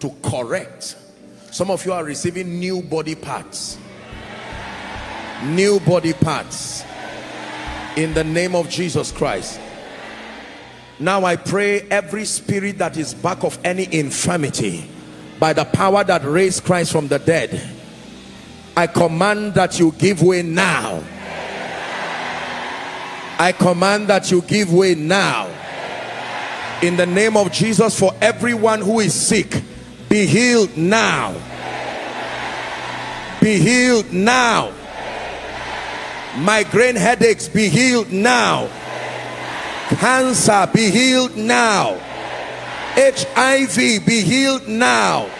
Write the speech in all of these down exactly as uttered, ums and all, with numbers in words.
to correct. Some of you are receiving new body parts. New body parts. In the name of Jesus Christ. Now I pray every spirit that is back of any infirmity, by the power that raised Christ from the dead, I command that you give way now. I command that you give way now. In the name of Jesus, for everyone who is sick, be healed now. Be healed now. Migraine headaches, be healed now. Cancer, be healed now. H I V, be healed now.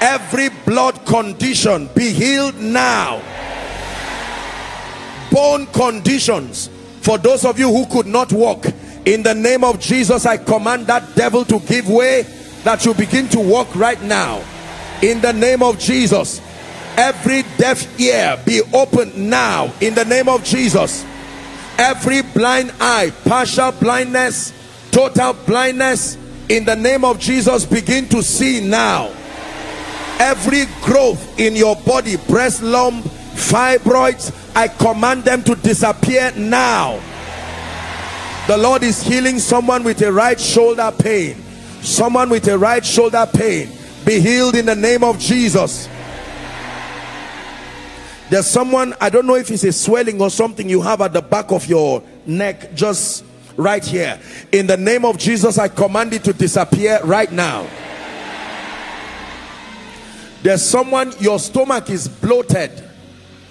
Every blood condition, be healed now. Bone conditions, for those of you who could not walk, in the name of Jesus, I command that devil to give way, that you begin to walk right now. In the name of Jesus, every deaf ear be opened now. In the name of Jesus, every blind eye, partial blindness, total blindness, in the name of Jesus, begin to see now. Every growth in your body, breast lump, fibroids, I command them to disappear now. The Lord is healing someone with a right shoulder pain. Someone with a right shoulder pain, be healed in the name of Jesus. There's someone, I don't know if it's a swelling or something you have at the back of your neck, just right here. In the name of Jesus, I command it to disappear right now. There's someone, your stomach is bloated.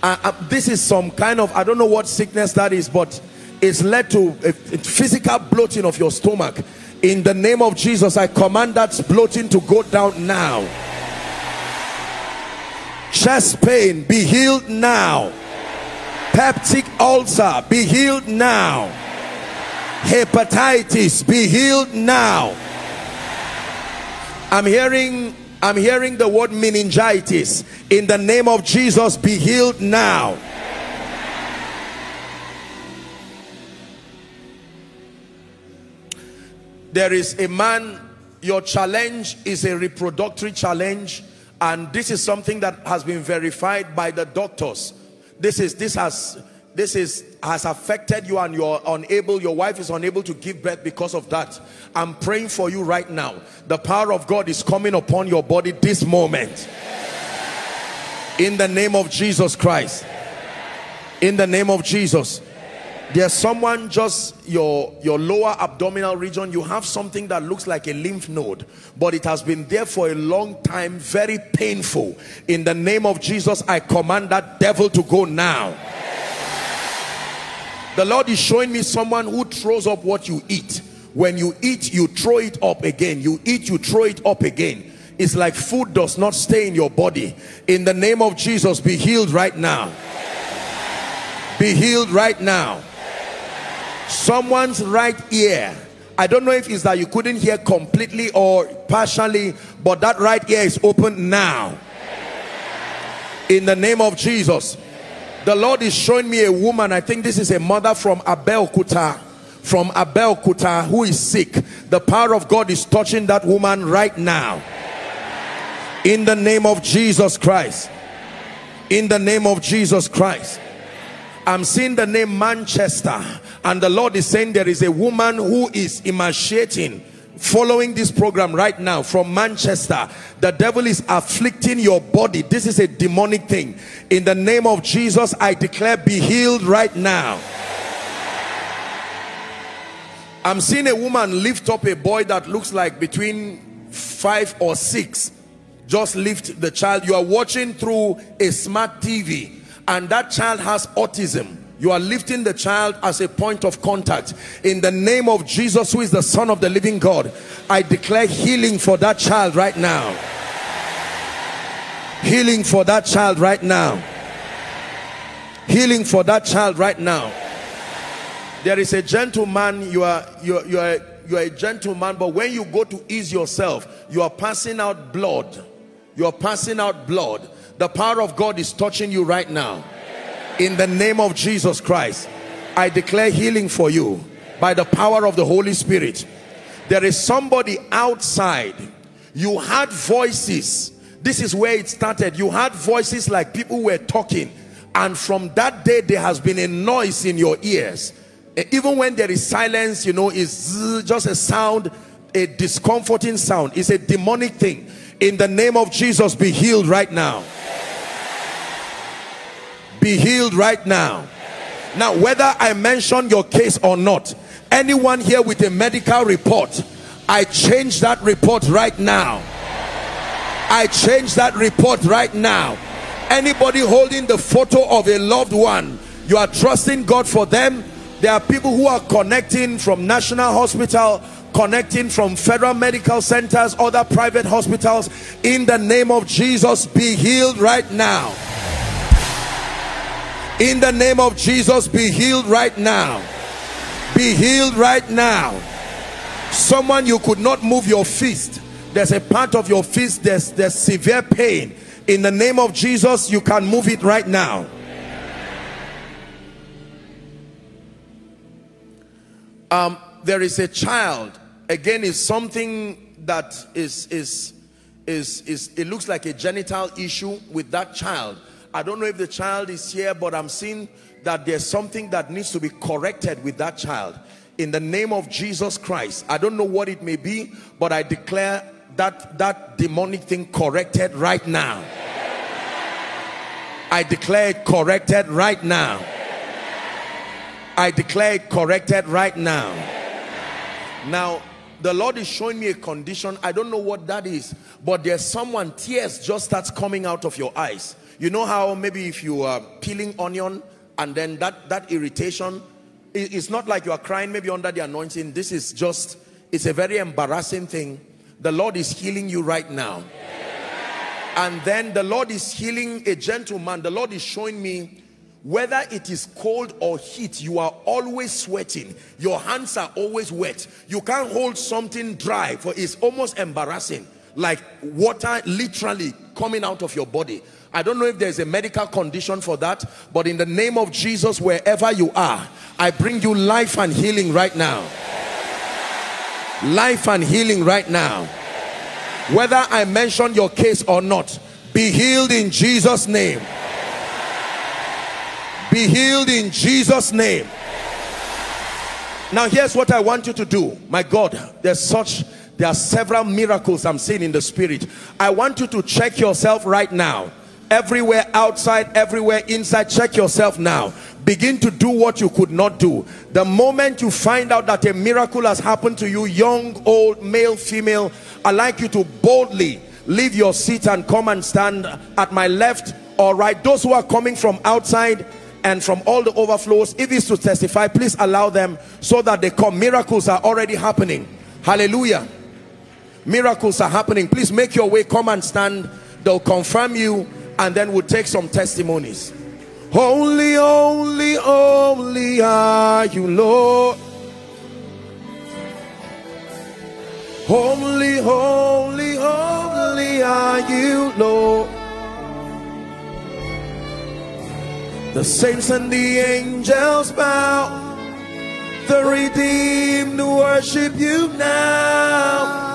Uh, uh, this is some kind of, I don't know what sickness that is, but it's led to a physical bloating of your stomach. In the name of Jesus, I command that bloating to go down now. Chest pain, be healed now. Peptic ulcer, be healed now. Hepatitis, be healed now. I'm hearing, I'm hearing the word meningitis. In the name of Jesus, be healed now. There is a man, your challenge is a reproductive challenge, and this is something that has been verified by the doctors. This is this has this is has affected you, and you're unable, your wife is unable to give birth because of that. I'm praying for you right now. The power of God is coming upon your body this moment. In the name of Jesus Christ. In the name of Jesus. There's someone, just your your lower abdominal region, you have something that looks like a lymph node, but it has been there for a long time, very painful. In the name of Jesus, I command that devil to go now. The Lord is showing me someone who throws up what you eat. When you eat, you throw it up again. You eat, you throw it up again. It's like food does not stay in your body. In the name of Jesus, be healed right now. Be healed right now. Someone's right ear, I don't know if it's that you couldn't hear completely or partially, but that right ear is open now. In the name of Jesus. The Lord is showing me a woman, I think this is a mother from Abeokuta, from Abeokuta, who is sick. The power of God is touching that woman right now. In the name of Jesus Christ. In the name of Jesus Christ. I'm seeing the name Manchester, and the Lord is saying there is a woman who is emaciating following this program right now from Manchester. The devil is afflicting your body. This is a demonic thing. In the name of Jesus, I declare, be healed right now. I'm seeing a woman lift up a boy that looks like between five or six. Just lift the child. You are watching through a smart T V, and that child has autism. You are lifting the child as a point of contact. In the name of Jesus, who is the Son of the living God, I declare healing for that child right now. Healing for that child right now. Healing for that child right now. There is a gentleman, you are, you, you are, you are a gentleman, but when you go to ease yourself, you are passing out blood. You are passing out blood. The power of God is touching you right now. In the name of Jesus Christ, I declare healing for you by the power of the Holy Spirit. There is somebody outside. You had voices. This is where it started. You had voices like people were talking. And from that day, there has been a noise in your ears. Even when there is silence, you know, it's just a sound, a discomforting sound. It's a demonic thing. In the name of Jesus, be healed right now. Be healed right now. Now, whether I mention your case or not, anyone here with a medical report, I change that report right now. I change that report right now. Anybody holding the photo of a loved one, you are trusting God for them. There are people who are connecting from National Hospital, connecting from federal medical centers, other private hospitals. In the name of Jesus, be healed right now. In the name of Jesus, be healed right now. Be healed right now. Someone, you could not move your fist. There's a part of your fist, there's, there's severe pain. In the name of Jesus, you can move it right now. Um, there is a child. Again, it's something that is, is, is, is, it looks like a genital issue with that child. I don't know if the child is here, but I'm seeing that there's something that needs to be corrected with that child. In the name of Jesus Christ, I don't know what it may be, but I declare that that demonic thing corrected right now. I declare it corrected right now. I declare it corrected right now. Now, the Lord is showing me a condition. I don't know what that is, but there's someone, tears just starts coming out of your eyes. You know how maybe if you are peeling onion and then that, that irritation, it's not like you are crying maybe under the anointing. This is just, it's a very embarrassing thing. The Lord is healing you right now. And then the Lord is healing a gentleman. The Lord is showing me, whether it is cold or heat, you are always sweating. Your hands are always wet. You can't hold something dry, for it's almost embarrassing. Like water literally coming out of your body. I don't know if there's a medical condition for that, but in the name of Jesus, wherever you are, I bring you life and healing right now. Life and healing right now. Whether I mention your case or not, be healed in Jesus' name. Be healed in Jesus' name. Now, here's what I want you to do. My God, there's such... There are several miracles I'm seeing in the spirit. I want you to check yourself right now. Everywhere outside, everywhere inside, check yourself now. Begin to do what you could not do. The moment you find out that a miracle has happened to you, young, old, male, female, I'd like you to boldly leave your seat and come and stand at my left or right. Those who are coming from outside and from all the overflows, if it's to testify, please allow them so that they come. Miracles are already happening. Hallelujah. Miracles are happening. Please make your way, come and stand. They'll confirm you and then we'll take some testimonies. Holy, holy, holy are you, Lord. Holy, holy, holy are you, Lord. The saints and the angels bow. The redeemed worship you now.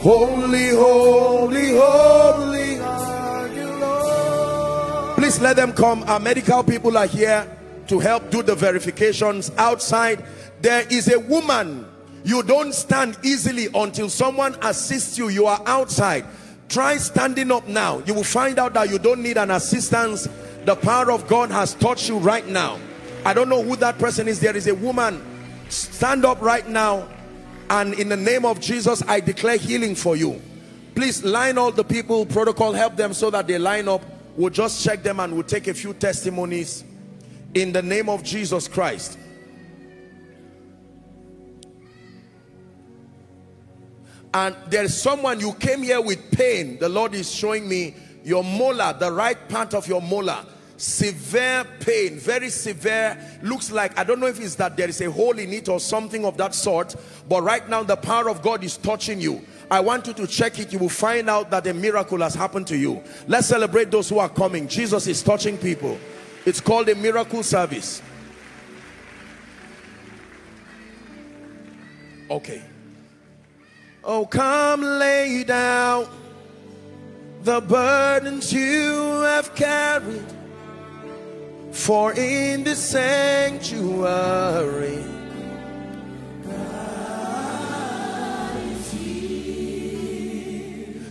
Holy, holy, holy are you, Lord. Please let them come. Our medical people are here to help do the verifications outside. There is a woman. You don't stand easily until someone assists you. You are outside. Try standing up now. You will find out that you don't need an assistance. The power of God has touched you right now. I don't know who that person is. There is a woman. Stand up right now. And in the name of Jesus, I declare healing for you. Please line all the people, protocol, help them so that they line up. We'll just check them and we'll take a few testimonies in the name of Jesus Christ. And there's someone, you came here with pain. The Lord is showing me your molar, the right part of your molar, severe pain, very severe, looks like, I don't know if it's that there is a hole in it or something of that sort, but right now the power of God is touching you. I want you to check it. You will find out that a miracle has happened to you. Let's celebrate those who are coming. Jesus is touching people. It's called a miracle service. Okay. Oh, come lay down the burdens you have carried, for in the sanctuary God is here.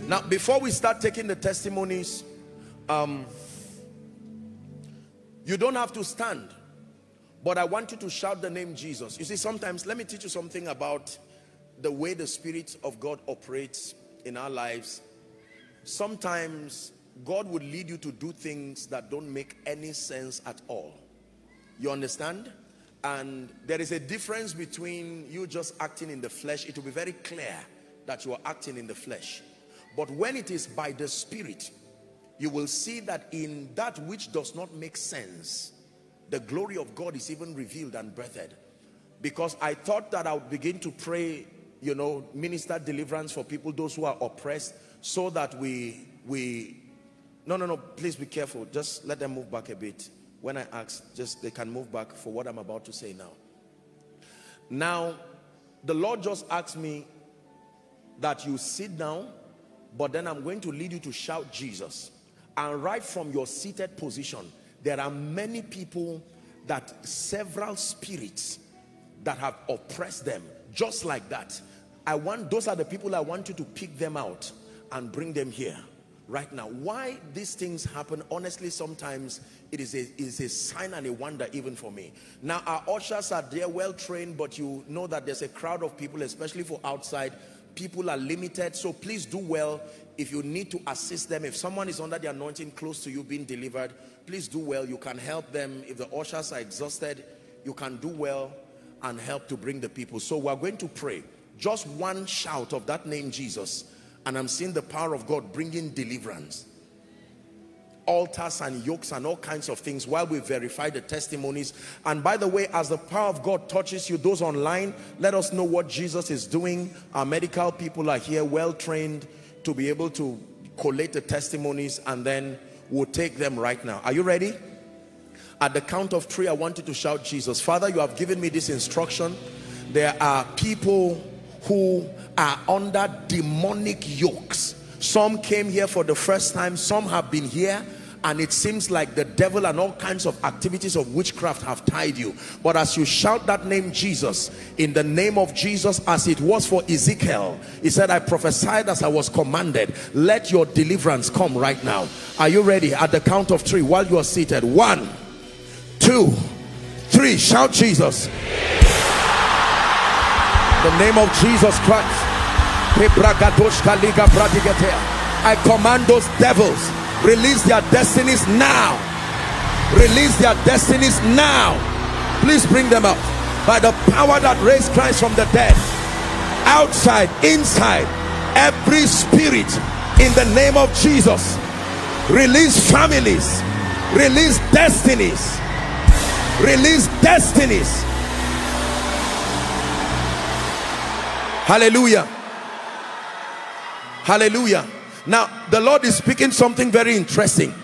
Now, before we start taking the testimonies, um, you don't have to stand, but I want you to shout the name Jesus. You see, sometimes, let me teach you something about the way the Spirit of God operates in our lives. Sometimes God would lead you to do things that don't make any sense at all. You understand? And there is a difference between you just acting in the flesh. It will be very clear that you are acting in the flesh. But when it is by the Spirit, you will see that in that which does not make sense, the glory of God is even revealed and breathed. Because I thought that I would begin to pray, you know, minister deliverance for people, those who are oppressed, so that we, we, no, no, no, please be careful. Just let them move back a bit. When I ask, just they can move back for what I'm about to say now. Now, the Lord just asked me that you sit down, but then I'm going to lead you to shout Jesus. And right from your seated position, there are many people that several spirits that have oppressed them, just like that. I want, those are the people I want you to pick them out and bring them here right now. Why these things happen, honestly, sometimes it is a, is a sign and a wonder even for me. Now, our ushers are there, well trained, but you know that there's a crowd of people, especially for outside. People are limited, so please do well. If you need to assist them, if someone is under the anointing close to you being delivered, please do well. You can help them. If the ushers are exhausted, you can do well and help to bring the people. So we're going to pray. Just one shout of that name Jesus, and I'm seeing the power of God bringing deliverance. Altars and yokes and all kinds of things while we verify the testimonies. And by the way, as the power of God touches you, those online, let us know what Jesus is doing. Our medical people are here, well trained, to be able to collate the testimonies, and then we'll take them right now. Are you ready? At the count of three, I want you to shout Jesus. Father, you have given me this instruction. There are people who are under demonic yokes. Some came here for the first time, some have been here, and it seems like the devil and all kinds of activities of witchcraft have tied you. But as you shout that name Jesus, in the name of Jesus, as it was for Ezekiel, he said, I prophesied as I was commanded. Let your deliverance come right now. Are you ready? At the count of three, while you are seated, one, two, three, shout Jesus. The name of Jesus Christ. I command those devils, release their destinies now. Release their destinies now. Please bring them out. By the power that raised Christ from the dead, outside, inside, every spirit, in the name of Jesus, release families, release destinies, release destinies. Hallelujah. Hallelujah. Now, the Lord is speaking something very interesting.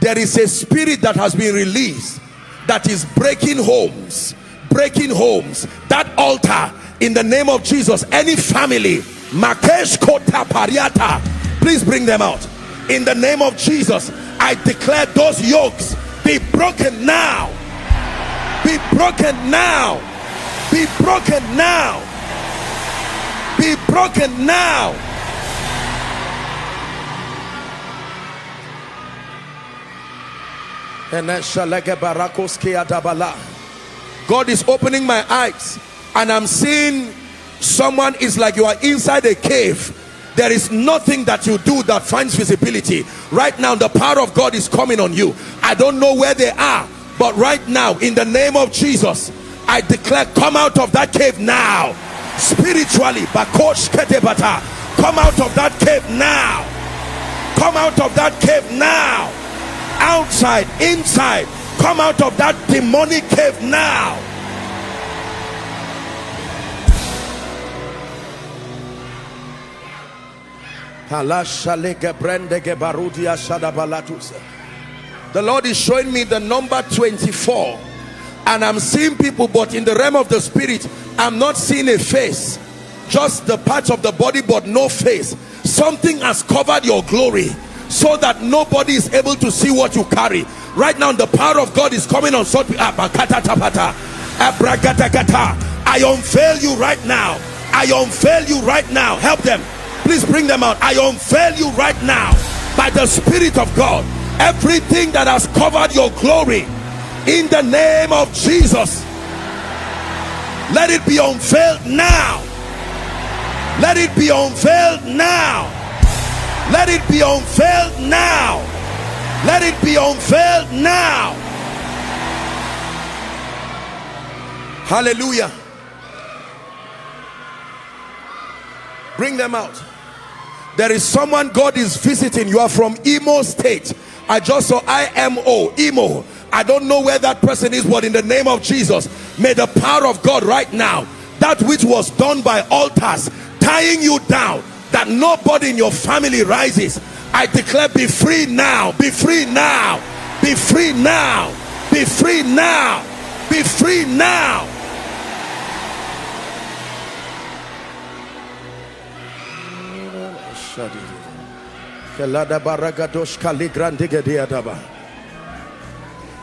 There is a spirit that has been released that is breaking homes, breaking homes. That altar, in the name of Jesus, any family, Makesh Kota Pariata, please bring them out. In the name of Jesus, I declare those yokes be broken now. Be broken now. Be broken now. Be broken now. God is opening my eyes, and I'm seeing someone is like you are inside a cave. There is nothing that you do that finds visibility. Right now, the power of God is coming on you. I don't know where they are, but right now, in the name of Jesus, I declare, come out of that cave now. Spiritually, come out of that cave now. Come out of that cave now. Outside, inside. Come out of that demonic cave now. The Lord is showing me the number twenty-four, and I'm seeing people, but in the realm of the spirit I'm not seeing a face, just the parts of the body but no face. Something has covered your glory so that nobody is able to see what you carry. Right now the power of God is coming on such. I unveil you right now. I unveil you right now. Help them. Please bring them out. I unveil you right now by the Spirit of God. Everything that has covered your glory, in the name of Jesus, let it be unveiled now. Let it be unveiled now. Let it be unveiled now. Let it be unveiled now. Hallelujah. Bring them out. There is someone God is visiting. You are from Imo State. I just saw I M O, Imo. I don't know where that person is, but in the name of Jesus, may the power of God right now, that which was done by altars, tying you down, that nobody in your family rises, I declare, be free now, be free now, be free now, be free now, be free now.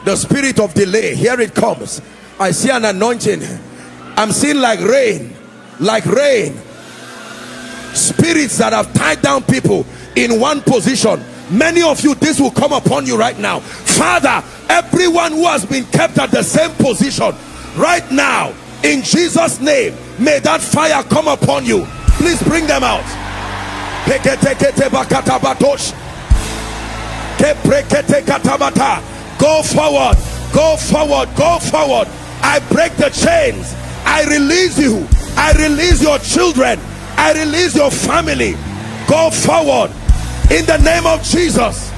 The spirit of delay, here it comes. I see an anointing. I'm seeing like rain, like rain. Spirits that have tied down people in one position. Many of you, this will come upon you right now. Father, everyone who has been kept at the same position, right now, in Jesus' name, may that fire come upon you. Please bring them out. Go forward, go forward, go forward. I break the chains. I release you. I release your children. I release your family. Go forward in the name of Jesus.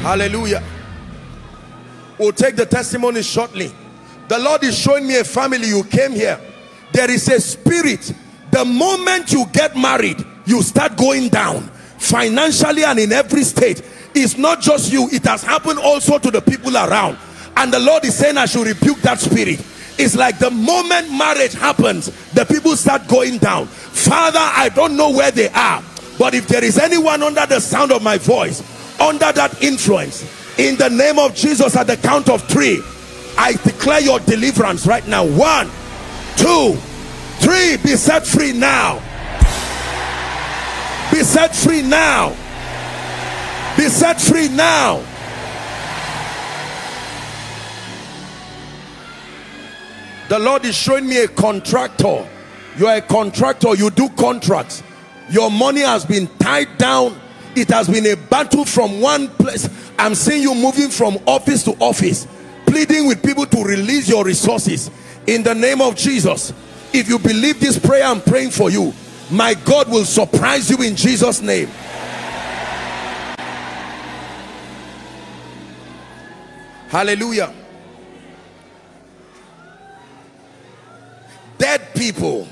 Hallelujah. We'll take the testimony shortly. The Lord is showing me a family. You came here. There is a spirit. The moment you get married, you start going down financially and in every state. It's not just you. It has happened also to the people around. And the Lord is saying I should rebuke that spirit. It's like the moment marriage happens, the people start going down. Father, I don't know where they are, but if there is anyone under the sound of my voice, under that influence, in the name of Jesus, at the count of three, I declare your deliverance right now. One, two, three. Be set free now. Be set free now. Be set free now. The Lord is showing me a contractor. You are a contractor. You do contracts. Your money has been tied down. It has been a battle from one place. I'm seeing you moving from office to office, pleading with people to release your resources in the name of Jesus. If you believe this prayer I'm praying for you, my God will surprise you in Jesus' name. Hallelujah. Dead people,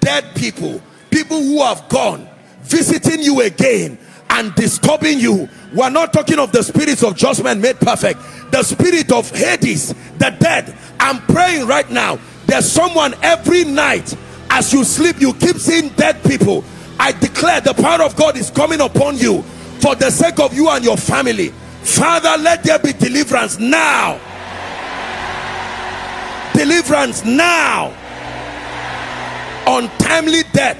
dead people, people who have gone, visiting you again and disturbing you. We're not talking of the spirits of judgment made perfect, the spirit of Hades, the dead. I'm praying right now. There's someone, every night as you sleep, you keep seeing dead people. I declare the power of God is coming upon you for the sake of you and your family. Father, let there be deliverance now. Deliverance now. Untimely death,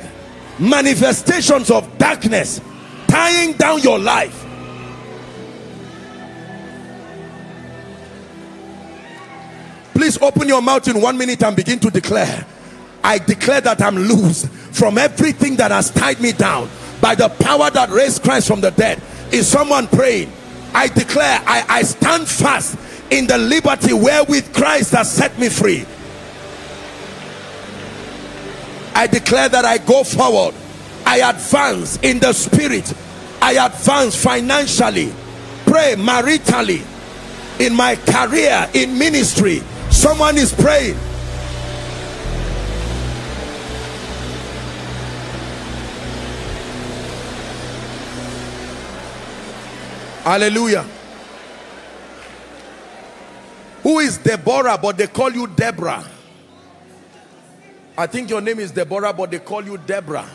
manifestations of darkness tying down your life. Please open your mouth in one minute and begin to declare. I declare that I'm loose from everything that has tied me down by the power that raised Christ from the dead. Is someone praying? I declare I, I stand fast in the liberty wherewith Christ has set me free. I declare that I go forward, I advance in the spirit, I advance financially, pray maritally, in my career, in ministry. Someone is praying. Hallelujah. Who is Deborah, but they call you Deborah? I think your name is Deborah, but they call you Deborah.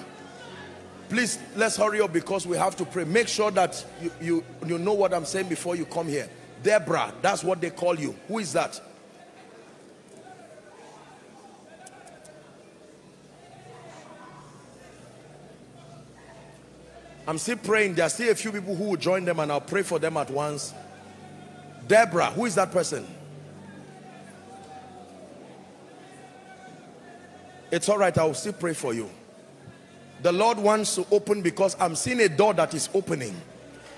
Please, let's hurry up because we have to pray. Make sure that you, you, you know what I'm saying before you come here. Deborah, that's what they call you. Who is that? I'm still praying. There are still a few people who will join them, and I'll pray for them at once. Deborah, who is that person? It's all right, I will still pray for you. The Lord wants to open, because I'm seeing a door that is opening.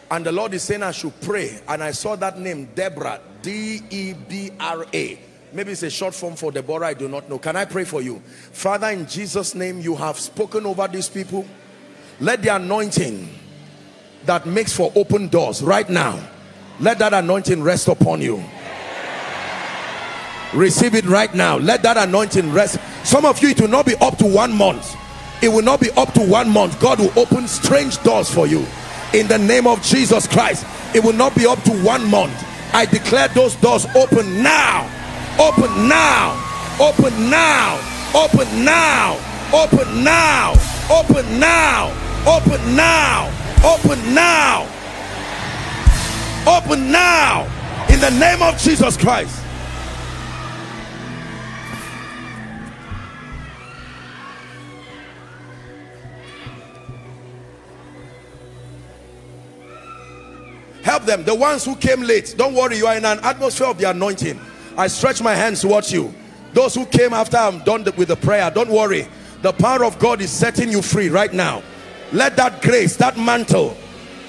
And the Lord is saying I should pray. And I saw that name, Deborah, D E B R A. Maybe it's a short form for Deborah, I do not know. Can I pray for you? Father, in Jesus' name, you have spoken over these people. Let the anointing that makes for open doors right now, let that anointing rest upon you. Receive it right now. Let that anointing rest. Some of you, it will not be up to one month. It will not be up to one month. God will open strange doors for you. In the name of Jesus Christ, it will not be up to one month. I declare those doors open now. Open now. Open now. Open now. Open now. Open now. Open now. Open now. Open now. In the name of Jesus Christ. Help them, the ones who came late. Don't worry, you are in an atmosphere of the anointing. I stretch my hands towards you. Those who came after I'm done with the prayer, don't worry. The power of God is setting you free right now. Let that grace, that mantle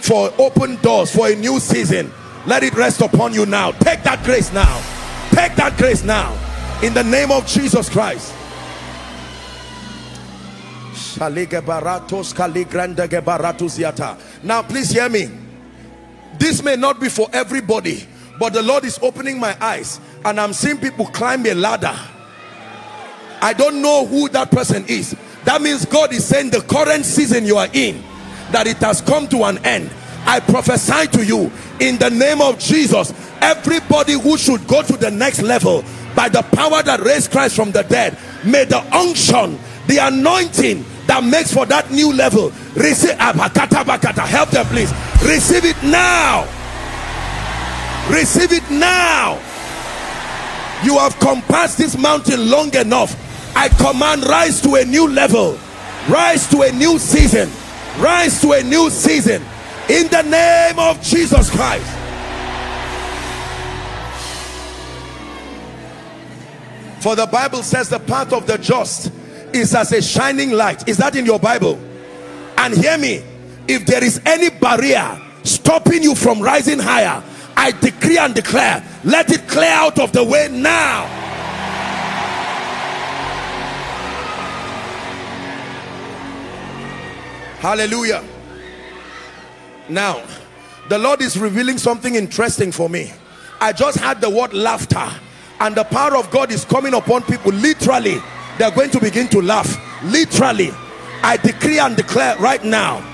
for open doors, for a new season, let it rest upon you now. Take that grace now. Take that grace now. In the name of Jesus Christ. Now please hear me. This may not be for everybody, but the Lord is opening my eyes, and I'm seeing people climb a ladder. I don't know who that person is. That means God is saying the current season you are in, that it has come to an end. I prophesy to you in the name of Jesus, everybody who should go to the next level by the power that raised Christ from the dead, may the unction, the anointing that makes for that new level, receive. Help them, please. Receive it now. Receive it now. You have compassed this mountain long enough. I command, rise to a new level, rise to a new season, rise to a new season, in the name of Jesus Christ. For the Bible says the path of the just is as a shining light. Is that in your Bible? And hear me, if there is any barrier stopping you from rising higher, I decree and declare, let it clear out of the way now. Hallelujah. Now the Lord is revealing something interesting for me. I just had the word laughter, and the power of God is coming upon people. Literally, they are going to begin to laugh. Literally, I decree and declare right now.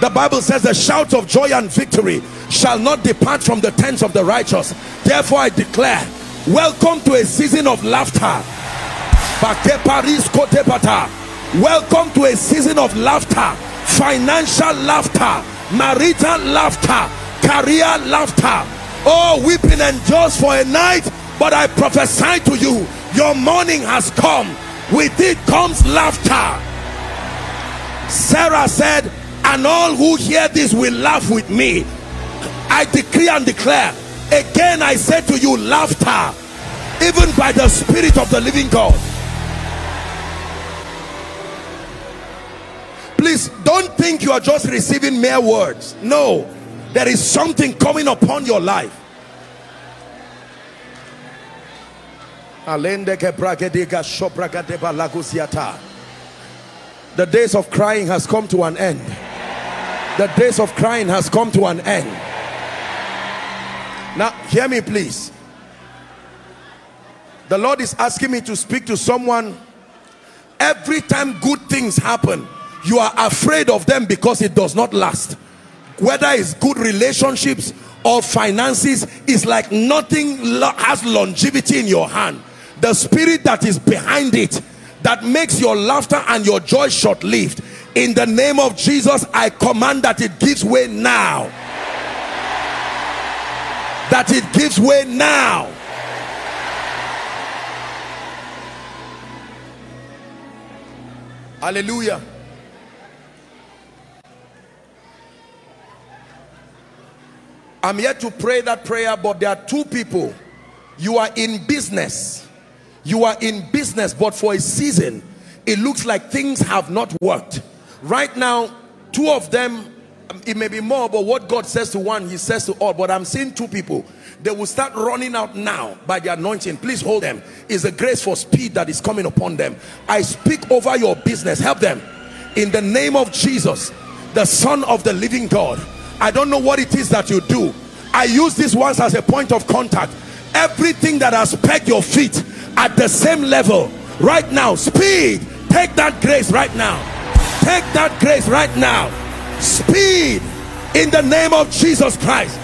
The Bible says the shout of joy and victory shall not depart from the tents of the righteous. Therefore I declare, welcome to a season of laughter. Welcome to a season of laughter. Financial laughter, marital laughter, career laughter. Oh, weeping endures for a night, but I prophesy to you, your morning has come. With it comes laughter. Sarah said, and all who hear this will laugh with me. I decree and declare, again I say to you, laughter, even by the Spirit of the living God. Please don't think you are just receiving mere words. No, there is something coming upon your life. The days of crying has come to an end. The days of crying has come to an end. Now, hear me please. The Lord is asking me to speak to someone. Every time good things happen, you are afraid of them because it does not last. Whether it's good relationships or finances, it's like nothing has longevity in your hand. The spirit that is behind it, that makes your laughter and your joy short-lived, in the name of Jesus, I command that it gives way now. That it gives way now. Hallelujah. I'm here to pray that prayer, but there are two people. You are in business. You are in business, but for a season, it looks like things have not worked. Right now, two of them, it may be more, but what God says to one, he says to all. But I'm seeing two people. They will start running out now by the anointing. Please hold them. It's a grace for speed that is coming upon them. I speak over your business. Help them. In the name of Jesus, the Son of the living God. I don't know what it is that you do. I use this once as a point of contact. Everything that has pegged your feet at the same level, right now, speed. Take that grace right now. Take that grace right now. Speed in the name of Jesus Christ.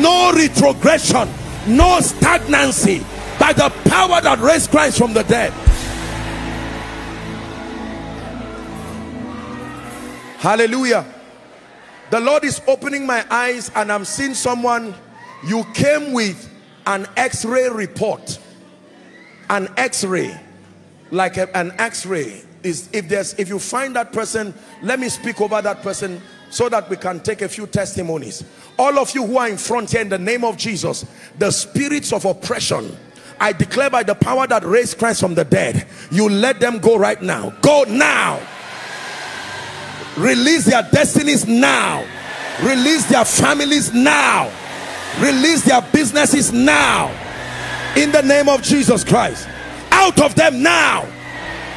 No retrogression, no stagnancy, by the power that raised Christ from the dead. Hallelujah. The Lord is opening my eyes and I'm seeing someone. You came with an x-ray report. An x-ray, like a, an x-ray is, if there's if you find that person, let me speak over that person so that we can take a few testimonies. All of you who are in front here, in the name of Jesus, the spirits of oppression, I declare by the power that raised Christ from the dead, you let them go right now. Go now. Release their destinies now. Release their families now. Release their businesses now. In the name of Jesus Christ. Out of them now.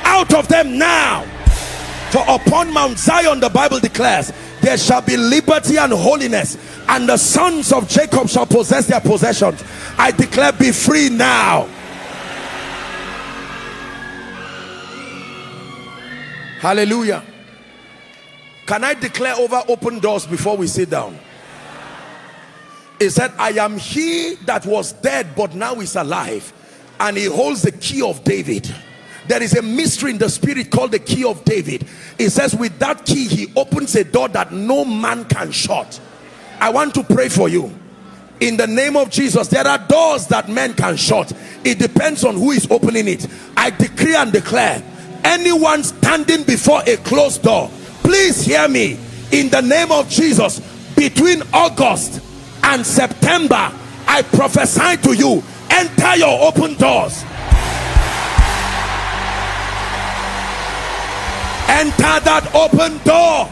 Out of them now. For upon Mount Zion, the Bible declares, there shall be liberty and holiness, and the sons of Jacob shall possess their possessions. I declare, be free now. Hallelujah. Can I declare over open doors before we sit down? He said, I am he that was dead, but now is alive, and he holds the key of David. There is a mystery in the spirit called the key of David. It says with that key, he opens a door that no man can shut. I want to pray for you. In the name of Jesus, there are doors that men can shut. It depends on who is opening it. I decree and declare, anyone standing before a closed door, please hear me. In the name of Jesus, between August and September, I prophesy to you, enter your open doors. Enter that open door.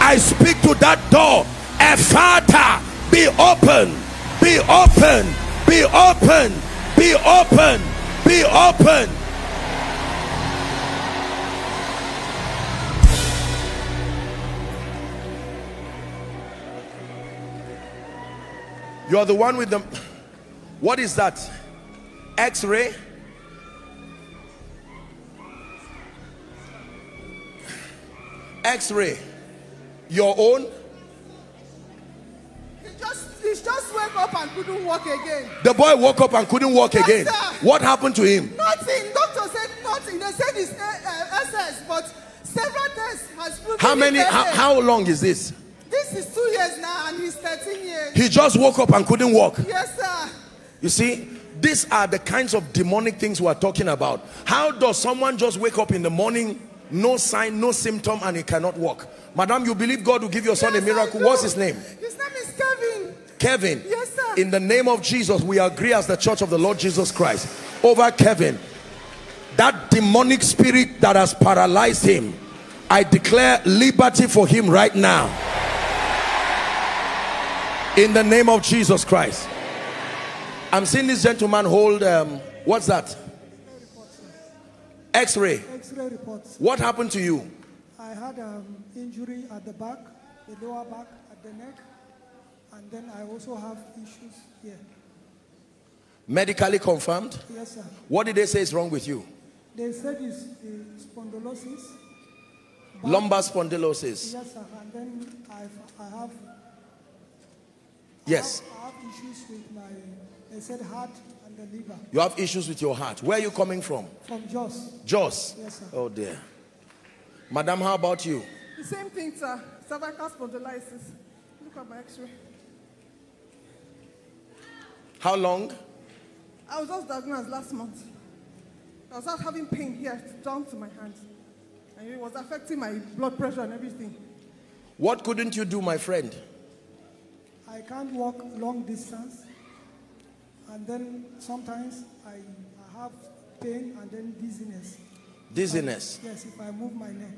I speak to that door. Ephata, be open, be open, be open, be open, be open. You are the one with the, what is that? X-ray? X-ray. Your own? He just, he just woke up and couldn't walk again. The boy woke up and couldn't walk yes, again. Sir. What happened to him? Nothing. Doctor said nothing. They said it's S S, but several days has proven. How many, how, how long is this? This is two years now and he's thirteen years. He just woke up and couldn't walk. Yes, sir. You see, these are the kinds of demonic things we are talking about. How does someone just wake up in the morning, no sign, no symptom, and he cannot walk? Madam, you believe God will give your son yes, a miracle. What's his name? His name is Kevin. Kevin. Yes, sir. In the name of Jesus, we agree as the church of the Lord Jesus Christ over Kevin. That demonic spirit that has paralyzed him, I declare liberty for him right now. in the name of Jesus Christ. I'm seeing this gentleman hold um, what's that? X-ray. X-ray report. What happened to you? I had an injury at the back, the lower back, at the neck, and then I also have issues here. Medically confirmed? Yes, sir. What did they say is wrong with you? They said it's uh, spondylosis. Lumbar spondylosis. Yes, sir. And then I've, I have. Yes. I have, I have issues with my. They said heart and the liver. You have issues with your heart. Where are you coming from? From Jos. Jos. Yes, sir. Oh dear. Madam, how about you? The same thing, sir. Cervical spondylosis. Look at my X-ray. How long? I was just diagnosed last month. I was not having pain here, down to my hands. And it was affecting my blood pressure and everything. What couldn't you do, my friend? I can't walk long distance. And then sometimes I have pain and then dizziness. Dizziness? Yes, if I move my neck.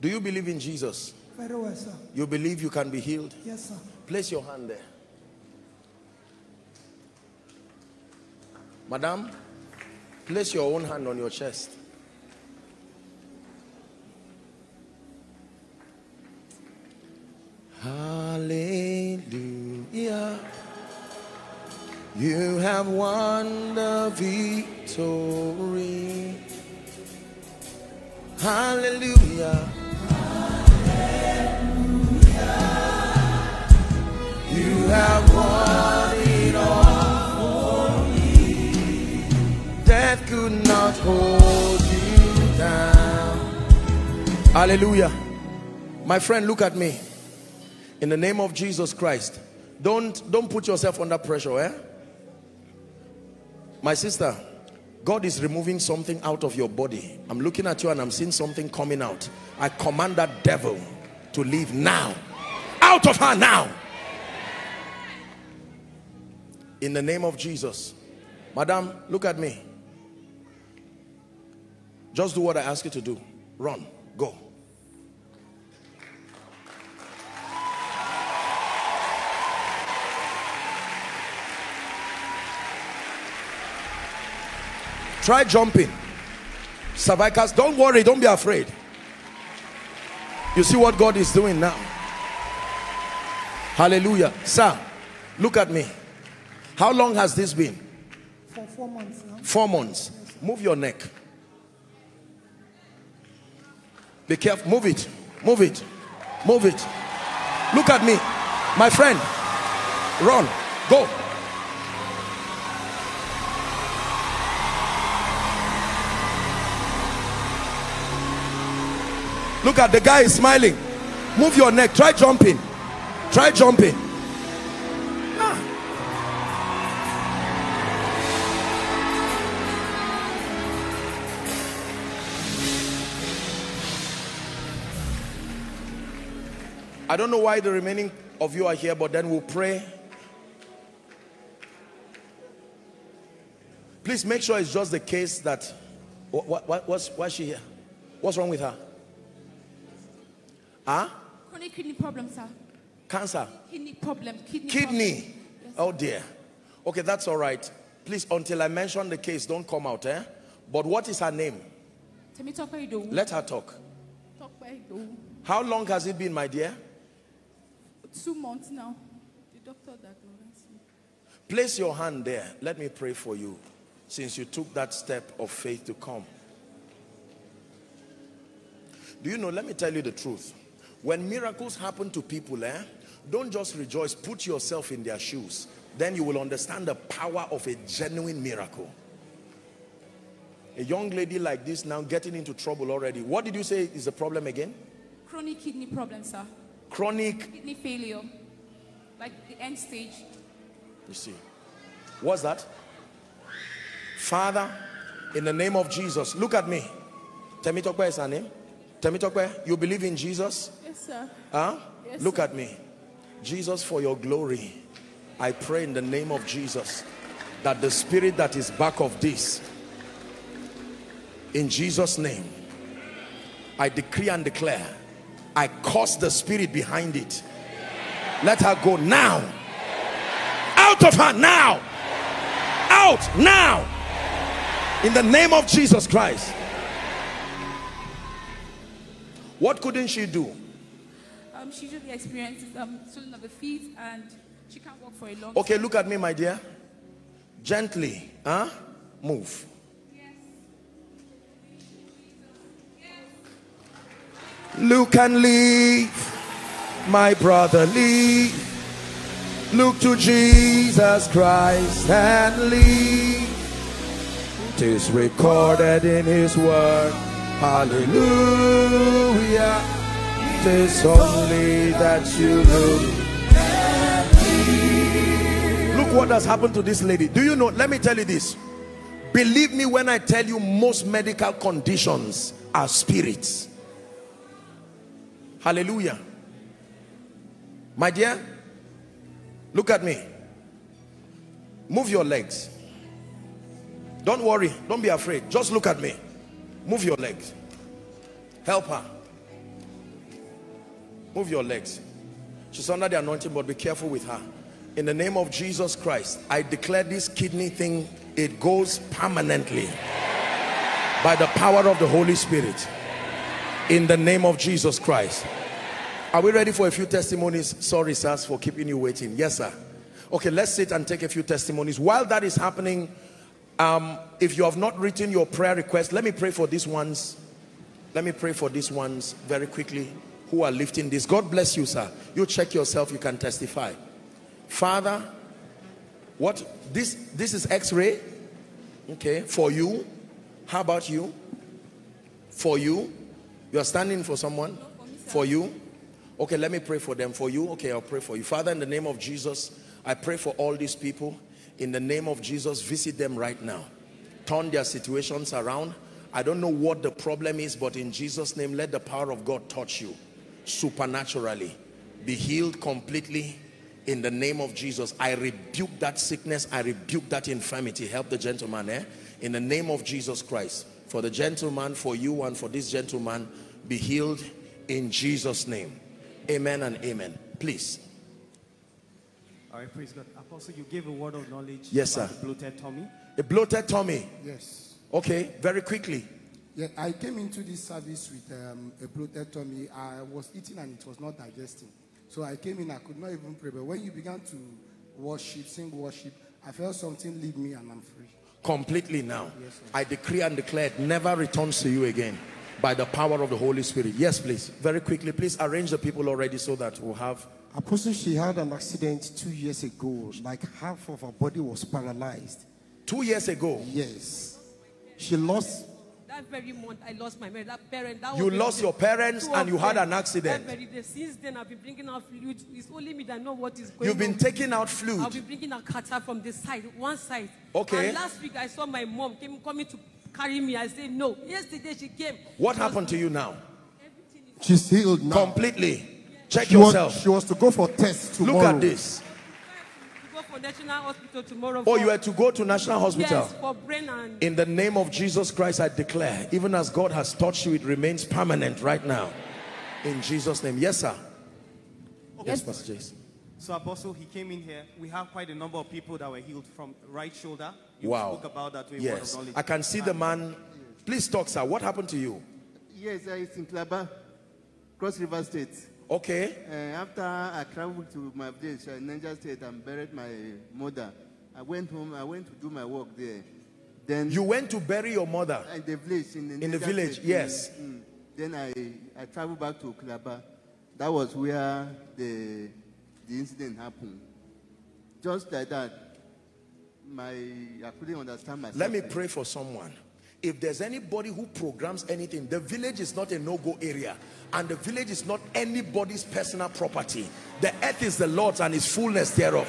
Do you believe in Jesus? Very well, sir. You believe you can be healed? Yes, sir. Place your hand there. Madam, place your own hand on your chest. Hallelujah. You have won the victory. Hallelujah. Hallelujah. You have won it all for me. Death could not hold you down. Hallelujah. My friend, look at me. In the name of Jesus Christ, don't, don't put yourself under pressure, eh? My sister, God is removing something out of your body. I'm looking at you and I'm seeing something coming out. I command that devil to leave now. Out of her now. In the name of Jesus. Madam, look at me. Just do what I ask you to do. Run. Go. Try jumping. Cervicals, don't worry, don't be afraid. You see what God is doing now. Hallelujah. Sir, look at me. How long has this been? For four months. Huh? Four months. Yes, move your neck. Be careful. Move it. Move it. Move it. Look at me. My friend. Run. Go. Look at the guy is smiling. Move your neck. Try jumping. Try jumping. I don't know why the remaining of you are here, but then we'll pray. Please make sure it's just the case that... What, what, what's, why is she here? What's wrong with her? Huh? Chronic kidney problem, sir. Cancer? Kidney problem. Kidney. Kidney. Problem. Yes. Oh, dear. Okay, that's all right. Please, until I mention the case, don't come out, eh? But what is her name? Let her talk. How long has it been, my dear? Two months now. The doctor diagnosed me. Place your hand there. Let me pray for you, since you took that step of faith to come. Do you know, let me tell you the truth. When miracles happen to people, eh, don't just rejoice. Put yourself in their shoes. Then you will understand the power of a genuine miracle. A young lady like this now getting into trouble already. What did you say is the problem again? Chronic kidney problem, sir. Chronic kidney failure. Like the end stage. You see. What's that? Father, in the name of Jesus, look at me. Temitope is her name. Temitokwe, you believe in Jesus? Yes, sir. Huh? Yes, Look sir. at me. Jesus, for your glory, I pray in the name of Jesus that the spirit that is back of this, in Jesus' name, I decree and declare, I curse the spirit behind it. Let her go now. Out of her now. Out now. In the name of Jesus Christ. What couldn't she do? Um, she just experiences um, swelling of the feet, and she can't walk for a long time. Okay, look at me, my dear. Gently, huh? Move. Look and leave, my brother, leave. Look to Jesus Christ and leave. It is recorded in his word. Hallelujah. It is only that you look. Look what has happened to this lady. Do you know? Let me tell you this. Believe me when I tell you, most medical conditions are spirits. Hallelujah. My dear, look at me. Move your legs. Don't worry. Don't be afraid. Just look at me. Move your legs. Help her. Move your legs. She's under the anointing, but be careful with her. In the name of Jesus Christ, I declare this kidney thing, it goes permanently. By the power of the Holy Spirit. In the name of Jesus Christ. Are we ready for a few testimonies? Sorry, sirs, for keeping you waiting. Yes, sir. Okay, let's sit and take a few testimonies. While that is happening, um, if you have not written your prayer request, let me pray for these ones. Let me pray for these ones very quickly who are lifting this. God bless you, sir. You check yourself, you can testify. Father, what? This, this is X-ray. Okay, for you. How about you? For you. You are standing for someone? No, for me, sir. For you? Okay, let me pray for them. For you? Okay, I'll pray for you. Father, in the name of Jesus, I pray for all these people. In the name of Jesus, visit them right now. Turn their situations around. I don't know what the problem is, but in Jesus' name, let the power of God touch you supernaturally. Be healed completely in the name of Jesus. I rebuke that sickness. I rebuke that infirmity. Help the gentleman, eh? In the name of Jesus Christ. For the gentleman, for you, and for this gentleman, be healed in Jesus' name. Amen and amen. Please. All right, praise God. Apostle, you gave a word of knowledge. Yes, about sir. A bloated tummy. A bloated tummy. Yes. Okay, very quickly. Yeah, I came into this service with um, a bloated tummy. I was eating and it was not digesting. So I came in, I could not even pray. But when you began to worship, sing worship, I felt something leave me and I'm free. Completely now. Yes, I decree and declare it never returns to you again by the power of the Holy Spirit. Yes, please. Very quickly, please arrange the people already so that we'll have... Apostle, she had an accident two years ago. Like half of her body was paralyzed. Two years ago? Yes. She lost... That very month, I lost my marriage. That parent... That you lost your parents and you had an accident. That very day. Since then, I've been bringing out fluid. It's only me that know what is going on. You've been on. taking out fluid. I've been bringing out catarrh from the side, one side. Okay. And last week, I saw my mom came, coming to carry me. I said, no. Yesterday, she came. What she happened was, to you now? Everything is She's healed now. Completely. Yes. Check she yourself. Was, she was to go for tests tomorrow. Look at this. For National Hospital tomorrow. Oh, you had to go to National Hospital? Yes, for brain and... In the name of Jesus Christ, I declare, even as God has touched you, it remains permanent right now. In Jesus' name. Yes, sir. Okay. Yes, Pastor Jason. So, Apostle, he came in here. We have quite a number of people that were healed from right shoulder. You wow. spoke about that. Way yes. Of I can see and the man. Please talk, sir. What happened to you? Yes, uh, it's in Klaba, Cross River State. Okay. Uh, after I traveled to my village in Niger State and buried my mother, I went home. I went to do my work there. Then you went to bury your mother in the village. In the, in the village, State. Yes. Mm. Then I I traveled back to Kalaba. That was where the the incident happened. Just like that, my I couldn't understand myself. Let me pray for someone. If there's anybody who programs anything, the village is not a no-go area. And the village is not anybody's personal property. The earth is the Lord's and its fullness thereof.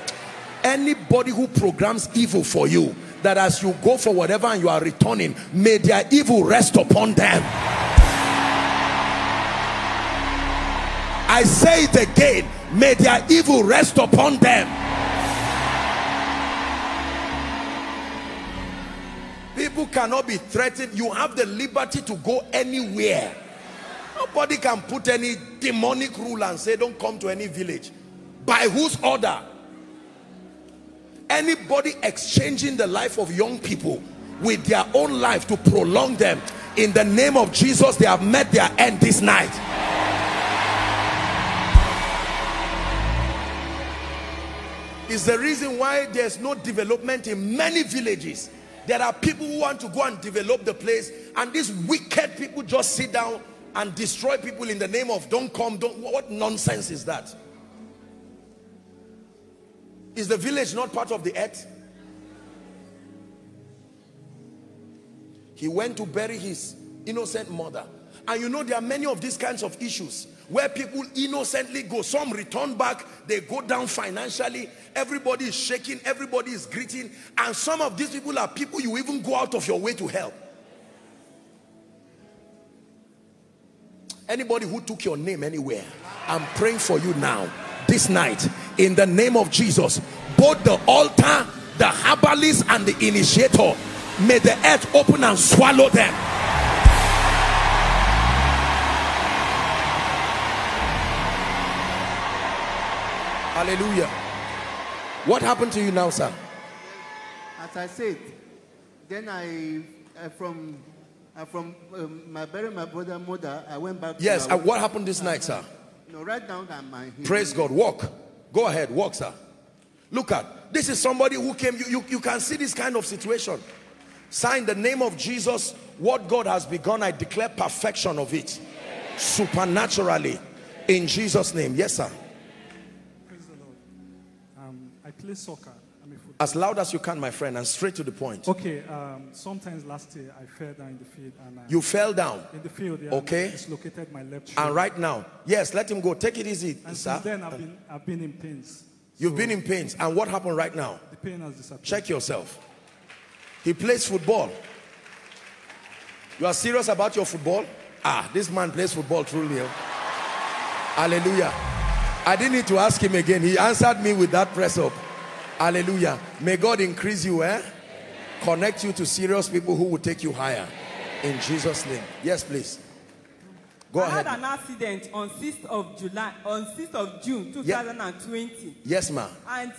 Anybody who programs evil for you, that as you go for whatever and you are returning, may their evil rest upon them. I say it again, may their evil rest upon them. People cannot be threatened. You have the liberty to go anywhere. Nobody can put any demonic rule and say, don't come to any village. By whose order? Anybody exchanging the life of young people with their own life to prolong them, in the name of Jesus, they have met their end this night. It's the reason why there's no development in many villages. There are people who want to go and develop the place, and these wicked people just sit down and destroy people in the name of don't come, don't. What nonsense is that? Is the village not part of the earth? He went to bury his innocent mother. And you know, there are many of these kinds of issues where people innocently go. Some return back, they go down financially. Everybody is shaking, everybody is greeting. And some of these people are people you even go out of your way to help. Anybody who took your name anywhere, I'm praying for you now, this night, in the name of Jesus. Both the altar, the herbalist, and the initiator, may the earth open and swallow them. Hallelujah. What happened to you now, sir? As I said, then I, uh, from, uh, from um, my burying my brother mother, I went back. Yes, to uh, what happened this uh, night, sir? No, right now that my. Praise God. Walk. Go ahead. Walk, sir. Look at. This is somebody who came. You, you, you can see this kind of situation. Sir, in the name of Jesus, what God has begun, I declare perfection of it. Supernaturally. In Jesus' name. Yes, sir. Play soccer. I'm a footballer. As loud as you can, my friend, and straight to the point. Okay, um, sometimes last year I fell down in the field. And I, you fell down? In the field, yeah. Okay. I dislocated my left shoulder. And right now, yes, let him go. Take it easy, and sir. Since then I've been, I've been in pains. You've so, been in pains. And what happened right now? The pain has disappeared. Check yourself. He plays football. You are serious about your football? Ah, this man plays football truly. Hallelujah. I didn't need to ask him again. He answered me with that press up. Hallelujah. May God increase you, eh? Amen. Connect you to serious people who will take you higher. Amen. In Jesus' name. Yes, please. Go I ahead. I had an accident on sixth of July, on sixth of June, two thousand twenty. Yes, yes ma'am. And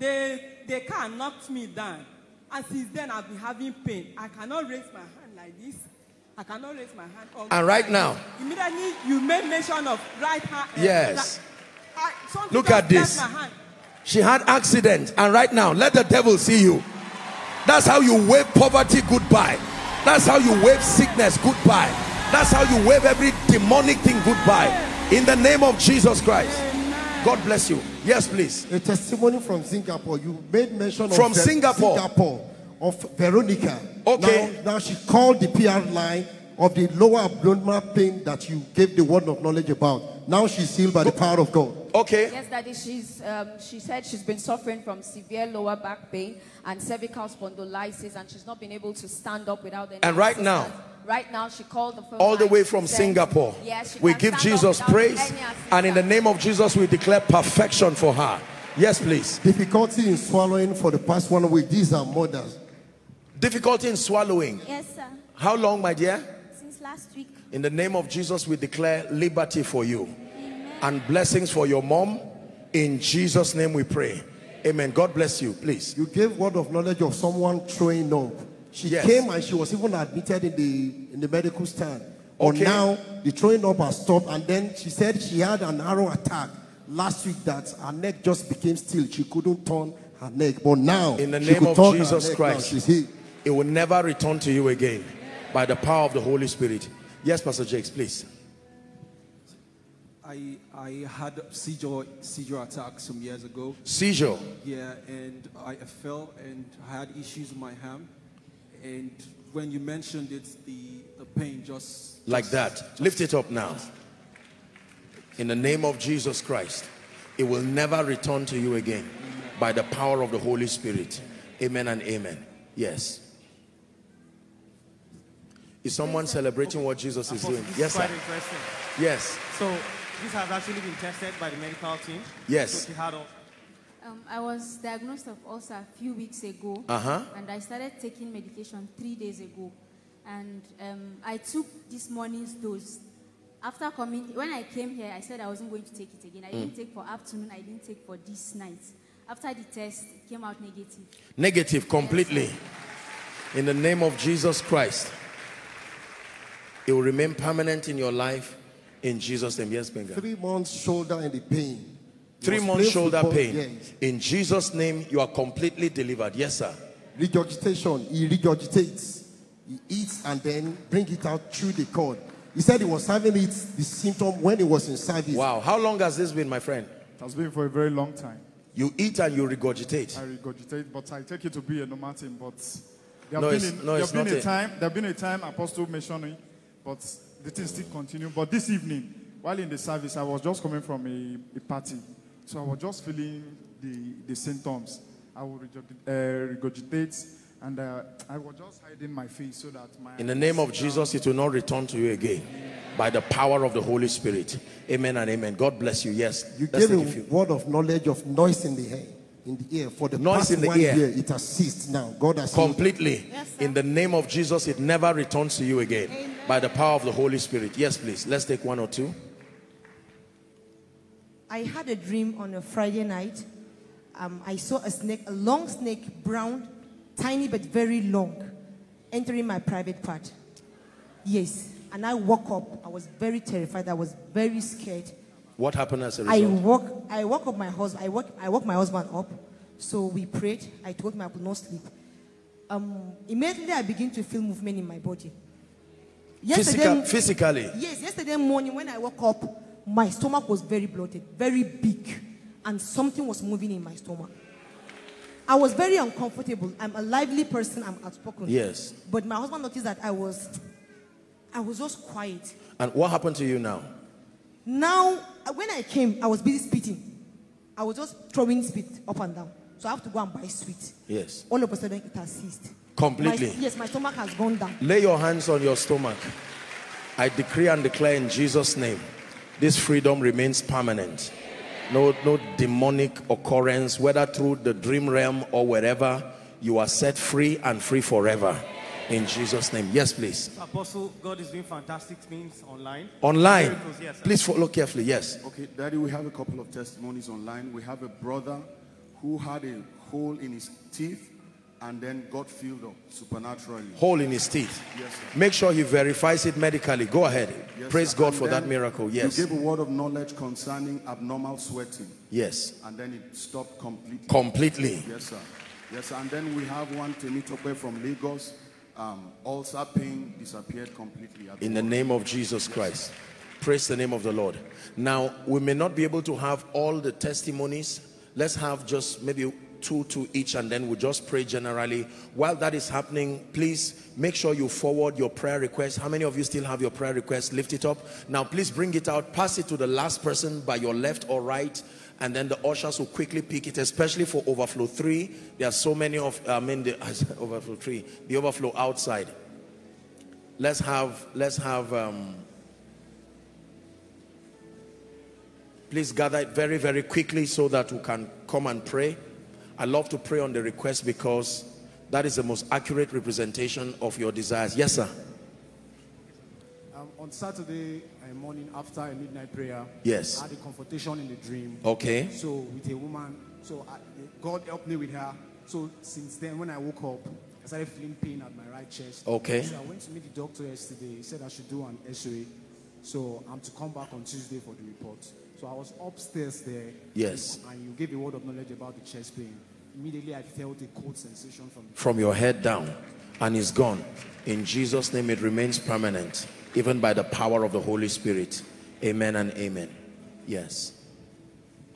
the, the car knocked me down. And since then, I've been having pain. I cannot raise my hand like this. I cannot raise my hand. Or and right now? Immediately, you made mention of right hand. Yes. Right, I, look at this. She had accident, and right now let the devil see you. That's how you wave poverty goodbye. That's how you wave sickness goodbye. That's how you wave every demonic thing goodbye, in the name of Jesus Christ. Amen. God bless you. Yes, please. A testimony from Singapore. You made mention from of Singapore. Singapore of Veronica. Okay. Now, now she called the P R line of the lower abdominal pain that you gave the word of knowledge about. Now she's healed by the power of God. Okay. Yes, Daddy. She's, um, she said she's been suffering from severe lower back pain and cervical spondylitis, and she's not been able to stand up without any. And right assistance. now, right now, she called the phone all the way from said, Singapore. Yes, yeah, we give Jesus praise, and in the name of Jesus, we declare perfection for her. Yes, please. Difficulty in swallowing for the past one week. These are mothers. Difficulty in swallowing. Yes, sir. How long, my dear? Since last week. In the name of Jesus, we declare liberty for you. And blessings for your mom. In Jesus' name we pray. Amen. God bless you. Please. You gave word of knowledge of someone throwing up. She yes. came and she was even admitted in the, in the medical stand. Okay. But now the throwing up has stopped. And then she said she had an arrow attack last week that her neck just became still. She couldn't turn her neck. But now, in the name of Jesus Christ, it will never return to you again. By the power of the Holy Spirit. Yes, Pastor Jakes, please. I, I had seizure, seizure attack some years ago. Seizure? Yeah, and I fell and I had issues with my hand. And when you mentioned it, the, the pain just... Like just, that. Just, Lift it up now. In the name of Jesus Christ, it will never return to you again. Amen. By the power of the Holy Spirit. Amen and amen. Yes. Is someone yes, celebrating okay. what Jesus is doing? Yes, sir. Yes. So... This has actually been tested by the medical team. Yes. So um, I was diagnosed of ulcer a few weeks ago. Uh-huh. And I started taking medication three days ago. And um, I took this morning's dose. After coming, when I came here, I said I wasn't going to take it again. I mm. didn't take for afternoon. I didn't take for this night. After the test, it came out negative. Negative, completely. Yes. In the name of Jesus Christ. It will remain permanent in your life in Jesus' name. Yes, Benga. Three months shoulder in the pain. Three months shoulder pain. Yes. In Jesus' name, you are completely delivered. Yes, sir. Regurgitation. He regurgitates. He eats and then bring it out through the cord. He said he was having it, the symptom, when he was in service. Wow. How long has this been, my friend? It has been for a very long time. You eat and you regurgitate. I regurgitate, but I take it to be a normal thing. But there no, have been, a, no, there been a, a time, there have been a time, Apostle mentioned it, but the thing still continued. But this evening, while in the service, I was just coming from a, a party. So I was just feeling the, the symptoms. I would regurgitate. And uh, I was just hiding my face so that my... In the name of Jesus, it will not return to you again. Amen. By the power of the Holy Spirit. Amen and amen. God bless you. Yes. You Let's gave a few. word of knowledge of noise in the air. In the air. For the noise past in the one ear. year, it has ceased now. God has Completely. Yes, in the name of Jesus, it never returns to you again. Amen. By the power of the Holy Spirit. Yes, please. Let's take one or two. I had a dream on a Friday night. Um, I saw a snake, a long snake, brown, tiny but very long, entering my private part. Yes. And I woke up. I was very terrified. I was very scared. What happened as a result? I woke, I woke up my husband. I woke, I woke my husband up. So we prayed. I told him I could not sleep. Um, immediately I began to feel movement in my body. Yesterday, Physical, physically? Yes. Yesterday morning when I woke up, my stomach was very bloated, very big. And something was moving in my stomach. I was very uncomfortable. I'm a lively person. I'm outspoken. Yes. But my husband noticed that I was, I was just quiet. And what happened to you now? Now, when I came, I was busy spitting. I was just throwing spit up and down. So I have to go and buy sweet. Yes. All of a sudden, it has ceased. Completely. My, yes, my stomach has gone down. Lay your hands on your stomach. I decree and declare in Jesus' name, this freedom remains permanent. No, no demonic occurrence, whether through the dream realm or wherever, you are set free and free forever. In Jesus' name. Yes, please. Apostle, God is doing fantastic things online. Online? Yes, please follow carefully. Yes. Okay, Daddy, we have a couple of testimonies online. We have a brother who had a hole in his teeth and then got filled up supernaturally. Hole in his teeth. Yes, sir. Make sure he verifies it medically. Go ahead. Yes, Praise sir. God and for that miracle. Yes. You gave a word of knowledge concerning abnormal sweating. Yes. And then it stopped completely. Completely. Yes, sir. Yes, sir. And then we have one Temitope from Lagos. Um, ulcer pain disappeared completely. In the, the name of Jesus Christ. Yes, praise the name of the Lord. Now, we may not be able to have all the testimonies. Let's have just maybe two to each, and then we just pray generally. While that is happening, please make sure you forward your prayer request. How many of you still have your prayer request? Lift it up now. Please bring it out, pass it to the last person by your left or right, and then the ushers will quickly pick it, especially for overflow three. There are so many of I mean the overflow three, the overflow outside. Let's have let's have um please gather it very very quickly so that we can come and pray. I love to pray on the request because that is the most accurate representation of your desires. Yes, sir. Um, on Saturday morning, after a midnight prayer, yes, I had a confrontation in the dream. Okay. So with a woman, so I, God helped me with her. So since then, when I woke up, I started feeling pain at my right chest. Okay. So I went to meet the doctor yesterday. He said I should do an X-ray. So I'm to come back on Tuesday for the report. So I was upstairs there. Yes. And you gave a word of knowledge about the chest pain. Immediately I felt a cold sensation from from your head down, and it's gone. In Jesus' name, it remains permanent, even by the power of the Holy Spirit. Amen and amen. Yes.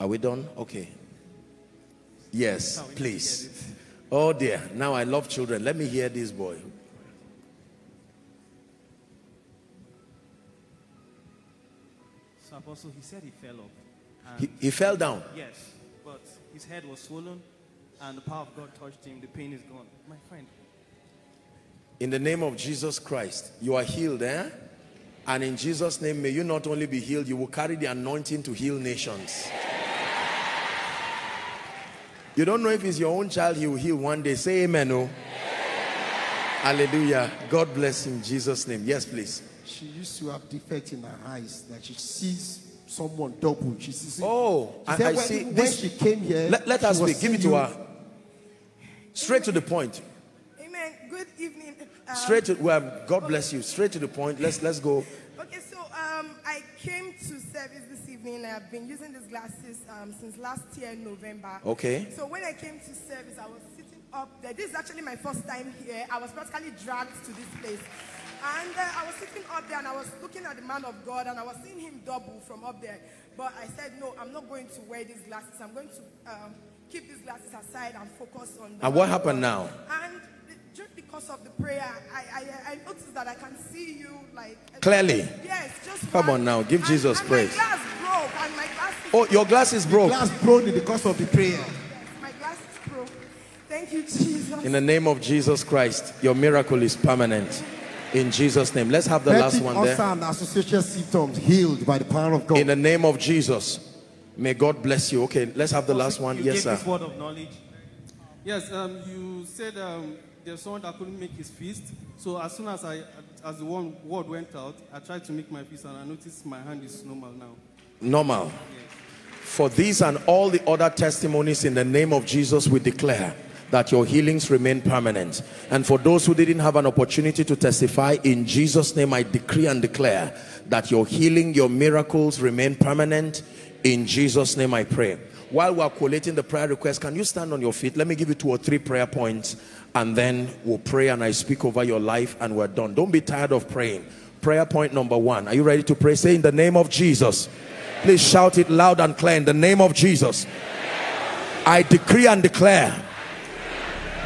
Are we done? Okay. Yes, please. Oh dear. Now I love children. Let me hear this boy. So Apostle, he said he fell up. He, he fell down? Yes, but his head was swollen. And the power of God touched him. The pain is gone. My friend. In the name of Jesus Christ, you are healed, eh? And in Jesus' name, may you not only be healed, you will carry the anointing to heal nations. You don't know if it's your own child he will heal one day. Say amen, oh. Hallelujah. God bless in Jesus' name. Yes, please. She used to have defect in her eyes that she sees someone double. She sees. Oh, she said I, I when, see. When this, she came here, let, let us speak. Give it to you. Her. Straight Amen. To the point. Amen. Good evening. Um, Straight to well, God okay. bless you. Straight to the point. Let's let's go. Okay, so um, I came to service this evening. I've been using these glasses um, since last year November. Okay. So when I came to service, I was sitting up there. This is actually my first time here. I was practically dragged to this place. And uh, I was sitting up there and I was looking at the man of God and I was seeing him double from up there. But I said, no, I'm not going to wear these glasses. I'm going to um, keep these glasses aside and focus on the. And what happened now? And just because of the prayer, I, I, I noticed that I can see you like. Clearly. Yes. Just Come one. on now. Give and, Jesus and praise. My glass broke and my glasses oh, your glasses broke. The glass broke because of the prayer. Yes, my glasses broke. Thank you, Jesus. In the name of Jesus Christ, your miracle is permanent. In Jesus' name. Let's have the last one there. And associated symptoms healed by the power of God. In the name of Jesus. May God bless you. Okay, let's have the last one. Yes, sir. You gave this word of knowledge. Yes, um, you said um, there's someone that couldn't make his feast. So as soon as I, as the one word went out, I tried to make my feast and I noticed my hand is normal now. Normal. Yes. For these and all the other testimonies in the name of Jesus, we declare that your healings remain permanent. And for those who didn't have an opportunity to testify, in Jesus' name I decree and declare that your healing, your miracles remain permanent. In Jesus' name I pray. While we are collating the prayer request, can you stand on your feet? Let me give you two or three prayer points and then we'll pray and I speak over your life and we're done. Don't be tired of praying. Prayer point number one. Are you ready to pray? Say, in the name of Jesus. Please shout it loud and clear. In the name of Jesus, I decree and declare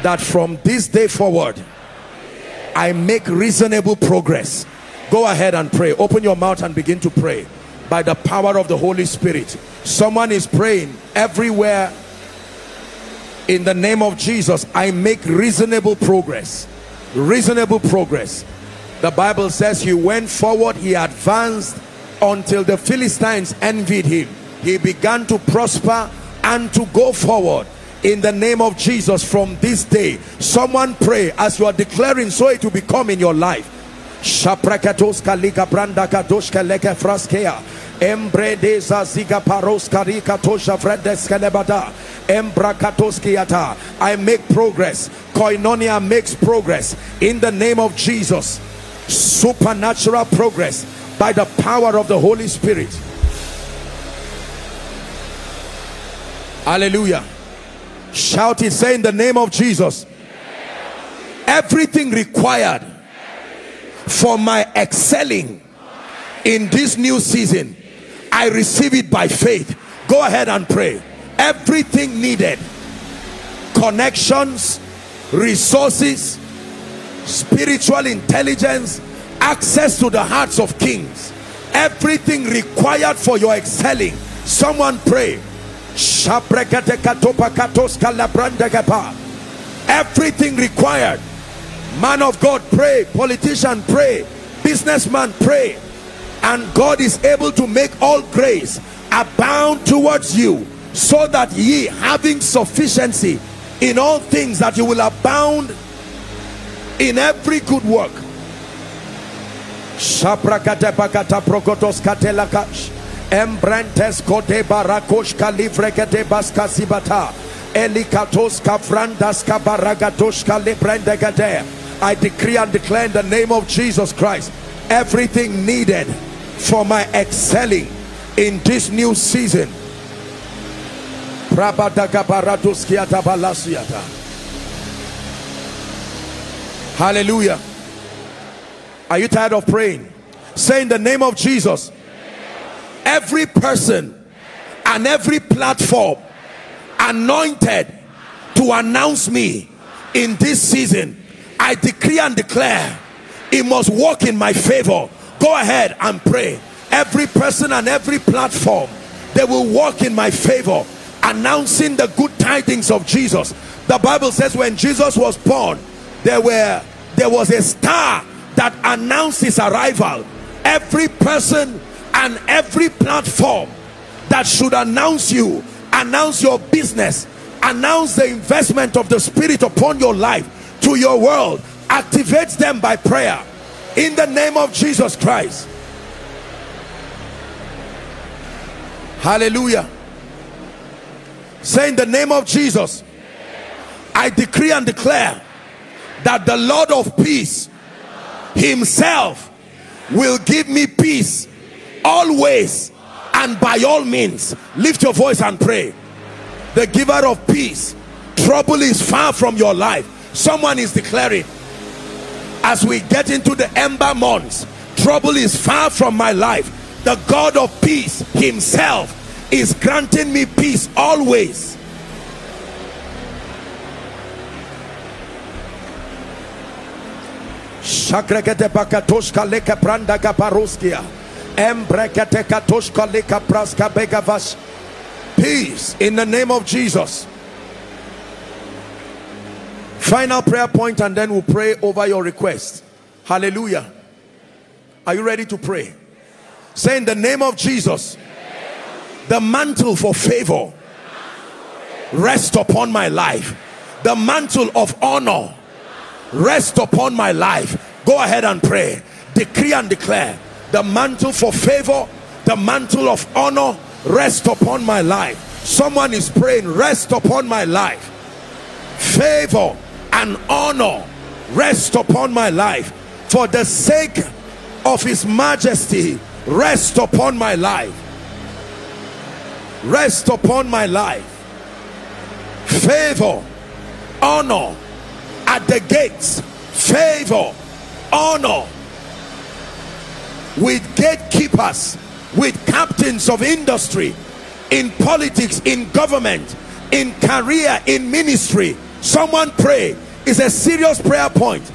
that from this day forward, I make reasonable progress. Go ahead and pray. Open your mouth and begin to pray by the power of the Holy Spirit. Someone is praying everywhere. In the name of Jesus, I make reasonable progress. Reasonable progress. The Bible says he went forward, he advanced until the Philistines envied him. He began to prosper and to go forward. In the name of Jesus, from this day, someone pray as you are declaring, so it will become in your life. I make progress. Koinonia makes progress in the name of Jesus. Supernatural progress by the power of the Holy Spirit. Hallelujah. Shout it, say, in the name of Jesus, everything required for my excelling in this new season, I receive it by faith. Go ahead and pray. Everything needed, connections, resources, spiritual intelligence, access to the hearts of kings, everything required for your excelling. Someone pray. Everything required. Man of God, pray. Politician, pray. Businessman, pray. And God is able to make all grace abound towards you, so that ye, having sufficiency in all things, that you will abound in every good work. Embrentes kote barakoshka livrekete baska zibata elikatoska frandaska baragatoshka librendegate. I decree and declare in the name of Jesus Christ, everything needed for my excelling in this new season. Hallelujah. Are you tired of praying? Say, in the name of Jesus, every person and every platform anointed to announce me in this season, I decree and declare it must work in my favor. Go ahead and pray. Every person and every platform, they will work in my favor, announcing the good tidings of Jesus. The Bible says when Jesus was born, there were there was a star that announced his arrival. Every person and every platform that should announce you, announce your business, announce the investment of the Spirit upon your life to your world, activate them by prayer. in the name of Jesus Christ. Hallelujah. Say, in the name of Jesus, I decree and declare that the Lord of peace himself will give me peace always and by all means. Lift your voice and pray. The giver of peace, trouble is far from your life. Someone is declaring, as we get into the ember months, trouble is far from my life. The God of peace himself is granting me peace always. Shakrekete pakatoshka leka pranda kaparoskia embrekete katoshka leka praska begavash. Peace in the name of Jesus. Final prayer point, and then we'll pray over your request. Hallelujah. Are you ready to pray? Say, in the name of Jesus, the mantle for favor rest upon my life. The mantle of honor rest upon my life. Go ahead and pray. Decree and declare, the mantle for favor, the mantle of honor rest upon my life. Someone is praying, rest upon my life. Favor and honor rest upon my life. For the sake of his majesty, rest upon my life. Rest upon my life. Favor, honor at the gates. Favor, honor with gatekeepers, with captains of industry, in politics, in government, in career, in ministry. Someone pray. It's a serious prayer point.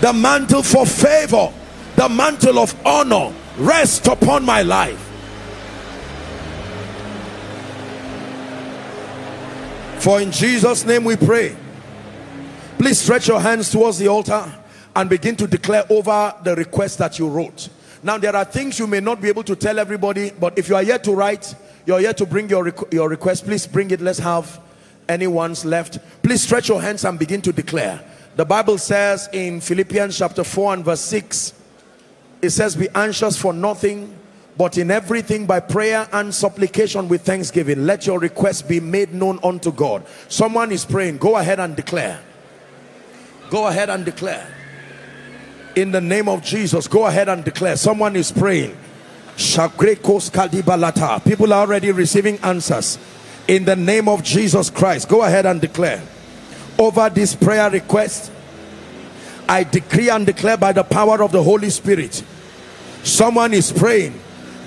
The mantle for favor, the mantle of honor rest upon my life. For in Jesus' name we pray. Please stretch your hands towards the altar and begin to declare over the request that you wrote. Now, there are things you may not be able to tell everybody, but if you are yet to write, you are yet to bring your, requ your request, please bring it. Let's have anyone's left. Please stretch your hands and begin to declare. The Bible says in Philippians chapter four and verse six, it says, be anxious for nothing, but in everything by prayer and supplication with thanksgiving, let your requests be made known unto God. Someone is praying. Go ahead and declare. Go ahead and declare. In the name of Jesus, go ahead and declare. Someone is praying. People are already receiving answers. In the name of Jesus Christ, go ahead and declare. Over this prayer request, I decree and declare by the power of the Holy Spirit. Someone is praying,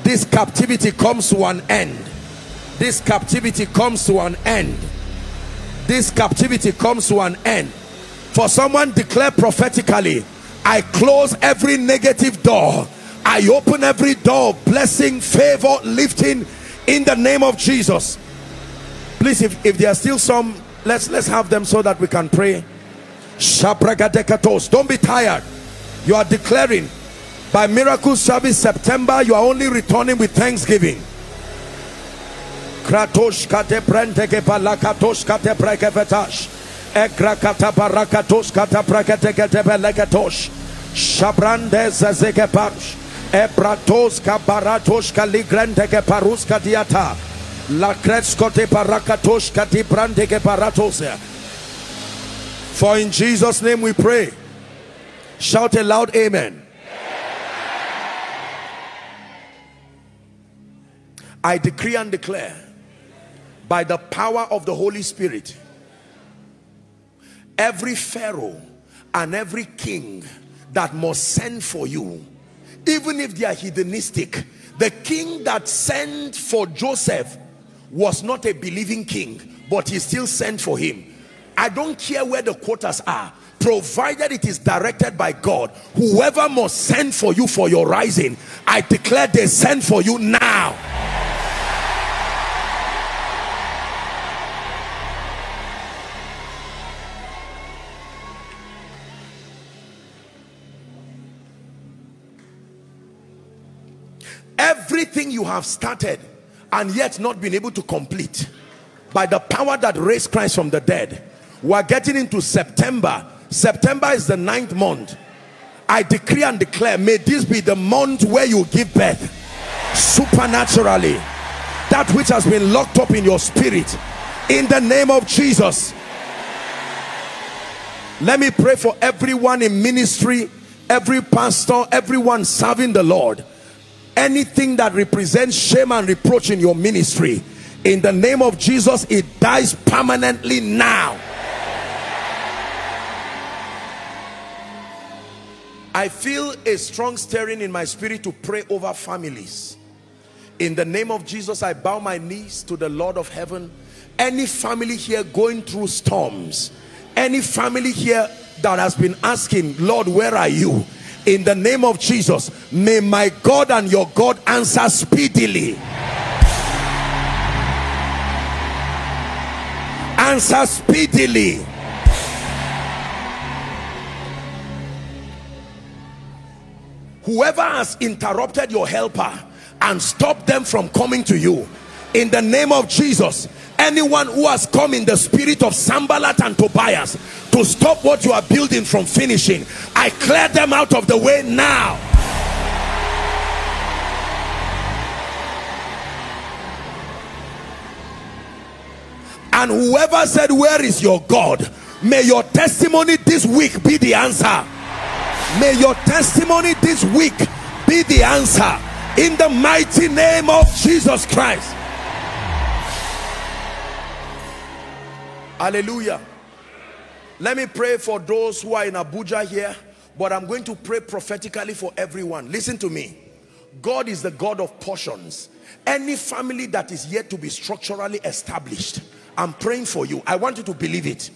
this captivity comes to an end. This captivity comes to an end. This captivity comes to an end. For someone, declare prophetically, I close every negative door. I open every door, blessing, favor, lifting, in the name of Jesus. Please, if, if there are still some, let's, let's have them so that we can pray. Don't be tired. You are declaring, by miracle service September, you are only returning with thanksgiving. For in Jesus' name we pray. Shout a loud amen. I decree and declare by the power of the Holy Spirit, every pharaoh and every king that must send for you, even if they are hedonistic, the king that sent for Joseph was not a believing king, but he still sent for him. I don't care where the quotas are, provided it is directed by God. Whoever must send for you for your rising, I declare they send for you now. Everything you have started and yet not been able to complete, by the power that raised Christ from the dead, we are getting into September. September is the ninth month. I decree and declare, may this be the month where you give birth supernaturally. That which has been locked up in your spirit, in the name of Jesus. Let me pray for everyone in ministry, every pastor, everyone serving the Lord. Anything that represents shame and reproach in your ministry, in the name of Jesus, it dies permanently now. I feel a strong stirring in my spirit to pray over families. In the name of Jesus, I bow my knees to the Lord of heaven. Any family here going through storms, any family here that has been asking, Lord, where are you? In the name of Jesus, may my God and your God answer speedily. Answer speedily. Whoever has interrupted your helper and stopped them from coming to you, in the name of Jesus, anyone who has come in the spirit of Sanballat and Tobias to stop what you are building from finishing, I clear them out of the way now. And whoever said, where is your God? May your testimony this week be the answer. May your testimony this week be the answer, in the mighty name of Jesus Christ. Hallelujah. Let me pray for those who are in Abuja here, but I'm going to pray prophetically for everyone. Listen to me. God is the God of portions. Any family that is yet to be structurally established, I'm praying for you. I want you to believe it.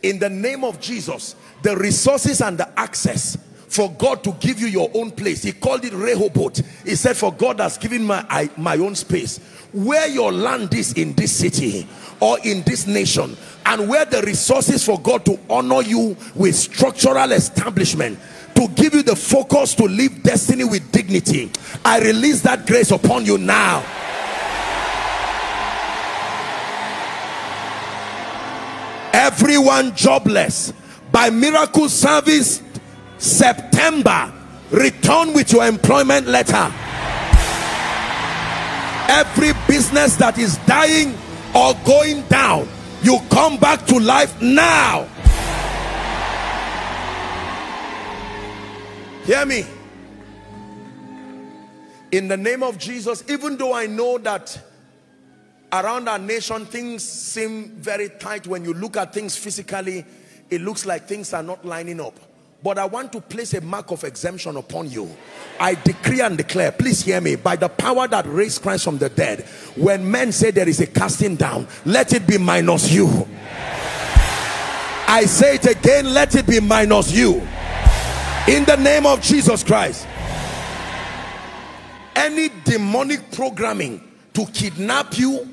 In the name of Jesus, the resources and the access for God to give you your own place. He called it Rehoboth. He said, for God has given my, I, my own space. Where your land is in this city or in this nation, and where the resources for God to honor you with structural establishment, to give you the focus to live destiny with dignity, I release that grace upon you now. Everyone jobless, by miracle service September, return with your employment letter. Every business that is dying or going down, you come back to life now. Hear me. In the name of Jesus, even though I know that around our nation things seem very tight, when you look at things physically, it looks like things are not lining up. But I want to place a mark of exemption upon you. I decree and declare, please hear me, by the power that raised Christ from the dead, when men say there is a casting down, let it be minus you. I say it again, let it be minus you. In the name of Jesus Christ. Any demonic programming to kidnap you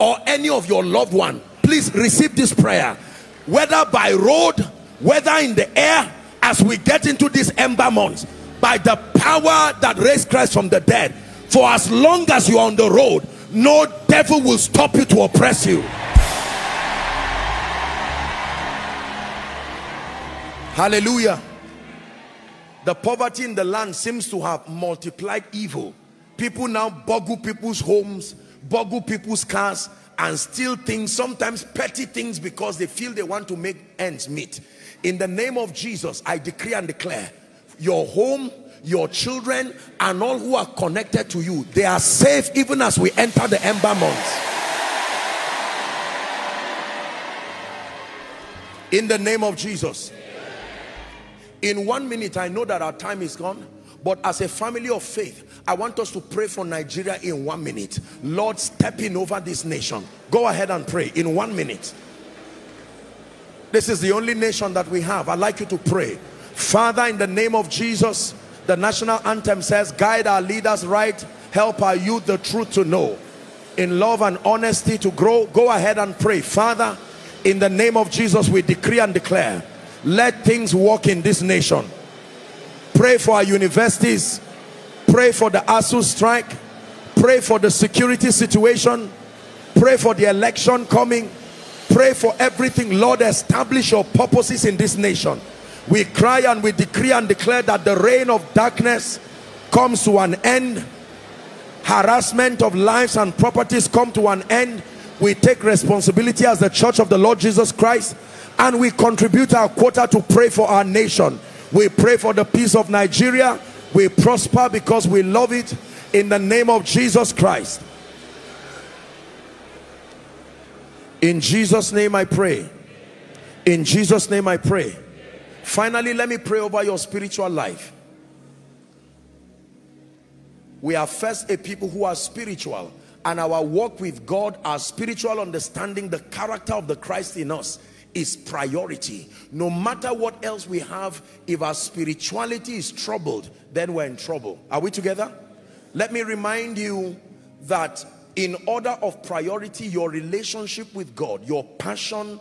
or any of your loved one, please receive this prayer. Whether by road, whether in the air, as we get into this ember month, by the power that raised Christ from the dead, for as long as you are on the road, no devil will stop you to oppress you. Hallelujah. The poverty in the land seems to have multiplied evil. People now boggle people's homes, boggle people's cars, and steal things, sometimes petty things, because they feel they want to make ends meet. In the name of Jesus, I decree and declare, your home, your children, and all who are connected to you, they are safe even as we enter the ember months. In the name of Jesus. In one minute, I know that our time is gone, but as a family of faith, I want us to pray for Nigeria in one minute. Lord, stepping over this nation. Go ahead and pray in one minute. This is the only nation that we have. I'd like you to pray. Father, in the name of Jesus, the national anthem says, guide our leaders right, help our youth the truth to know, in love and honesty to grow. Go ahead and pray. Father, in the name of Jesus, we decree and declare, let things work in this nation. Pray for our universities. Pray for the ASU strike. Pray for the security situation. Pray for the election coming. Pray for everything. Lord, establish your purposes in this nation. We cry and we decree and declare that the reign of darkness comes to an end. Harassment of lives and properties come to an end. We take responsibility as the church of the Lord Jesus Christ, and we contribute our quota to pray for our nation. We pray for the peace of Nigeria. We prosper because we love it, in the name of Jesus Christ. In Jesus' name I pray. In Jesus' name I pray. Finally, let me pray over your spiritual life. We are first a people who are spiritual, and our walk with God, our spiritual understanding, the character of the Christ in us is priority. No matter what else we have, if our spirituality is troubled, then we're in trouble. Are we together? Let me remind you that in order of priority, your relationship with God, your passion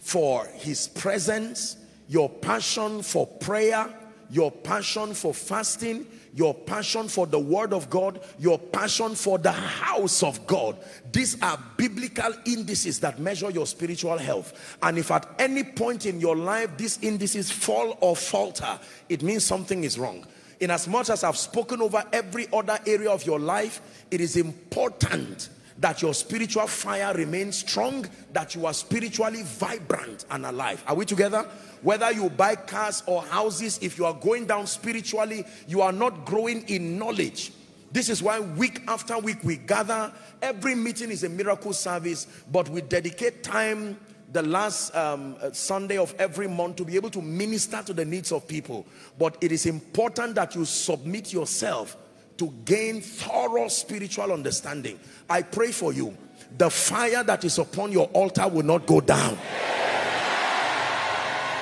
for His presence, your passion for prayer, your passion for fasting, your passion for the Word of God, your passion for the house of God. These are biblical indices that measure your spiritual health. And if at any point in your life these indices fall or falter, it means something is wrong. In as much as I've spoken over every other area of your life, it is important that your spiritual fire remains strong, that you are spiritually vibrant and alive. Are we together? Whether you buy cars or houses, if you are going down spiritually, you are not growing in knowledge. This is why week after week we gather. Every meeting is a miracle service, but we dedicate time the last um, Sunday of every month to be able to minister to the needs of people. But it is important that you submit yourself to gain thorough spiritual understanding. I pray for you, the fire that is upon your altar will not go down.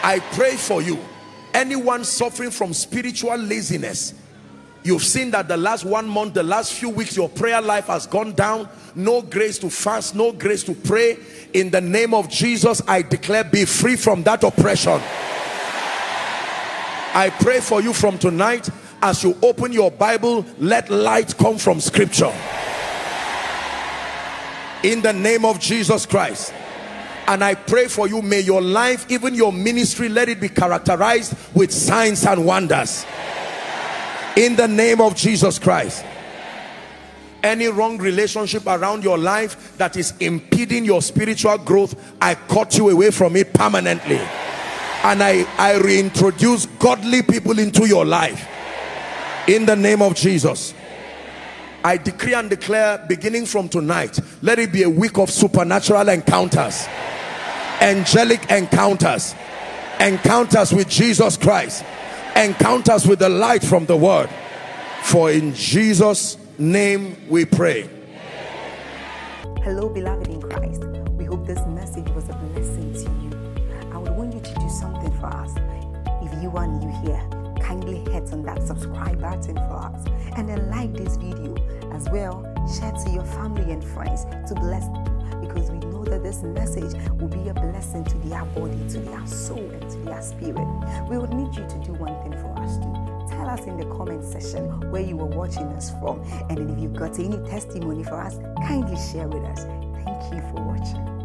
I pray for you, anyone suffering from spiritual laziness, you've seen that the last one month, the last few weeks, your prayer life has gone down. No grace to fast, no grace to pray. In the name of Jesus, I declare, be free from that oppression. I pray for you from tonight, as you open your Bible, let light come from Scripture. In the name of Jesus Christ. And I pray for you, may your life, even your ministry, let it be characterized with signs and wonders. In the name of Jesus Christ. Any wrong relationship around your life that is impeding your spiritual growth, I cut you away from it permanently. And I, I reintroduce godly people into your life. In the name of Jesus. I decree and declare, beginning from tonight, let it be a week of supernatural encounters. Angelic encounters. Encounters with Jesus Christ. Encounters with the light from the Word. For in Jesus' name we pray. Hello, beloved in Christ. We hope this message was a blessing to you. I would want you to do something for us. If you are new here, kindly hit on that subscribe button for us, and then like this video as well. Share to your family and friends to bless them, because we know that this message will be a blessing to their body, to their soul, and to their spirit. We would need you to do one thing for us too. Tell us in the comment section where you were watching us from, and then if you've got any testimony for us, kindly share with us. Thank you for watching.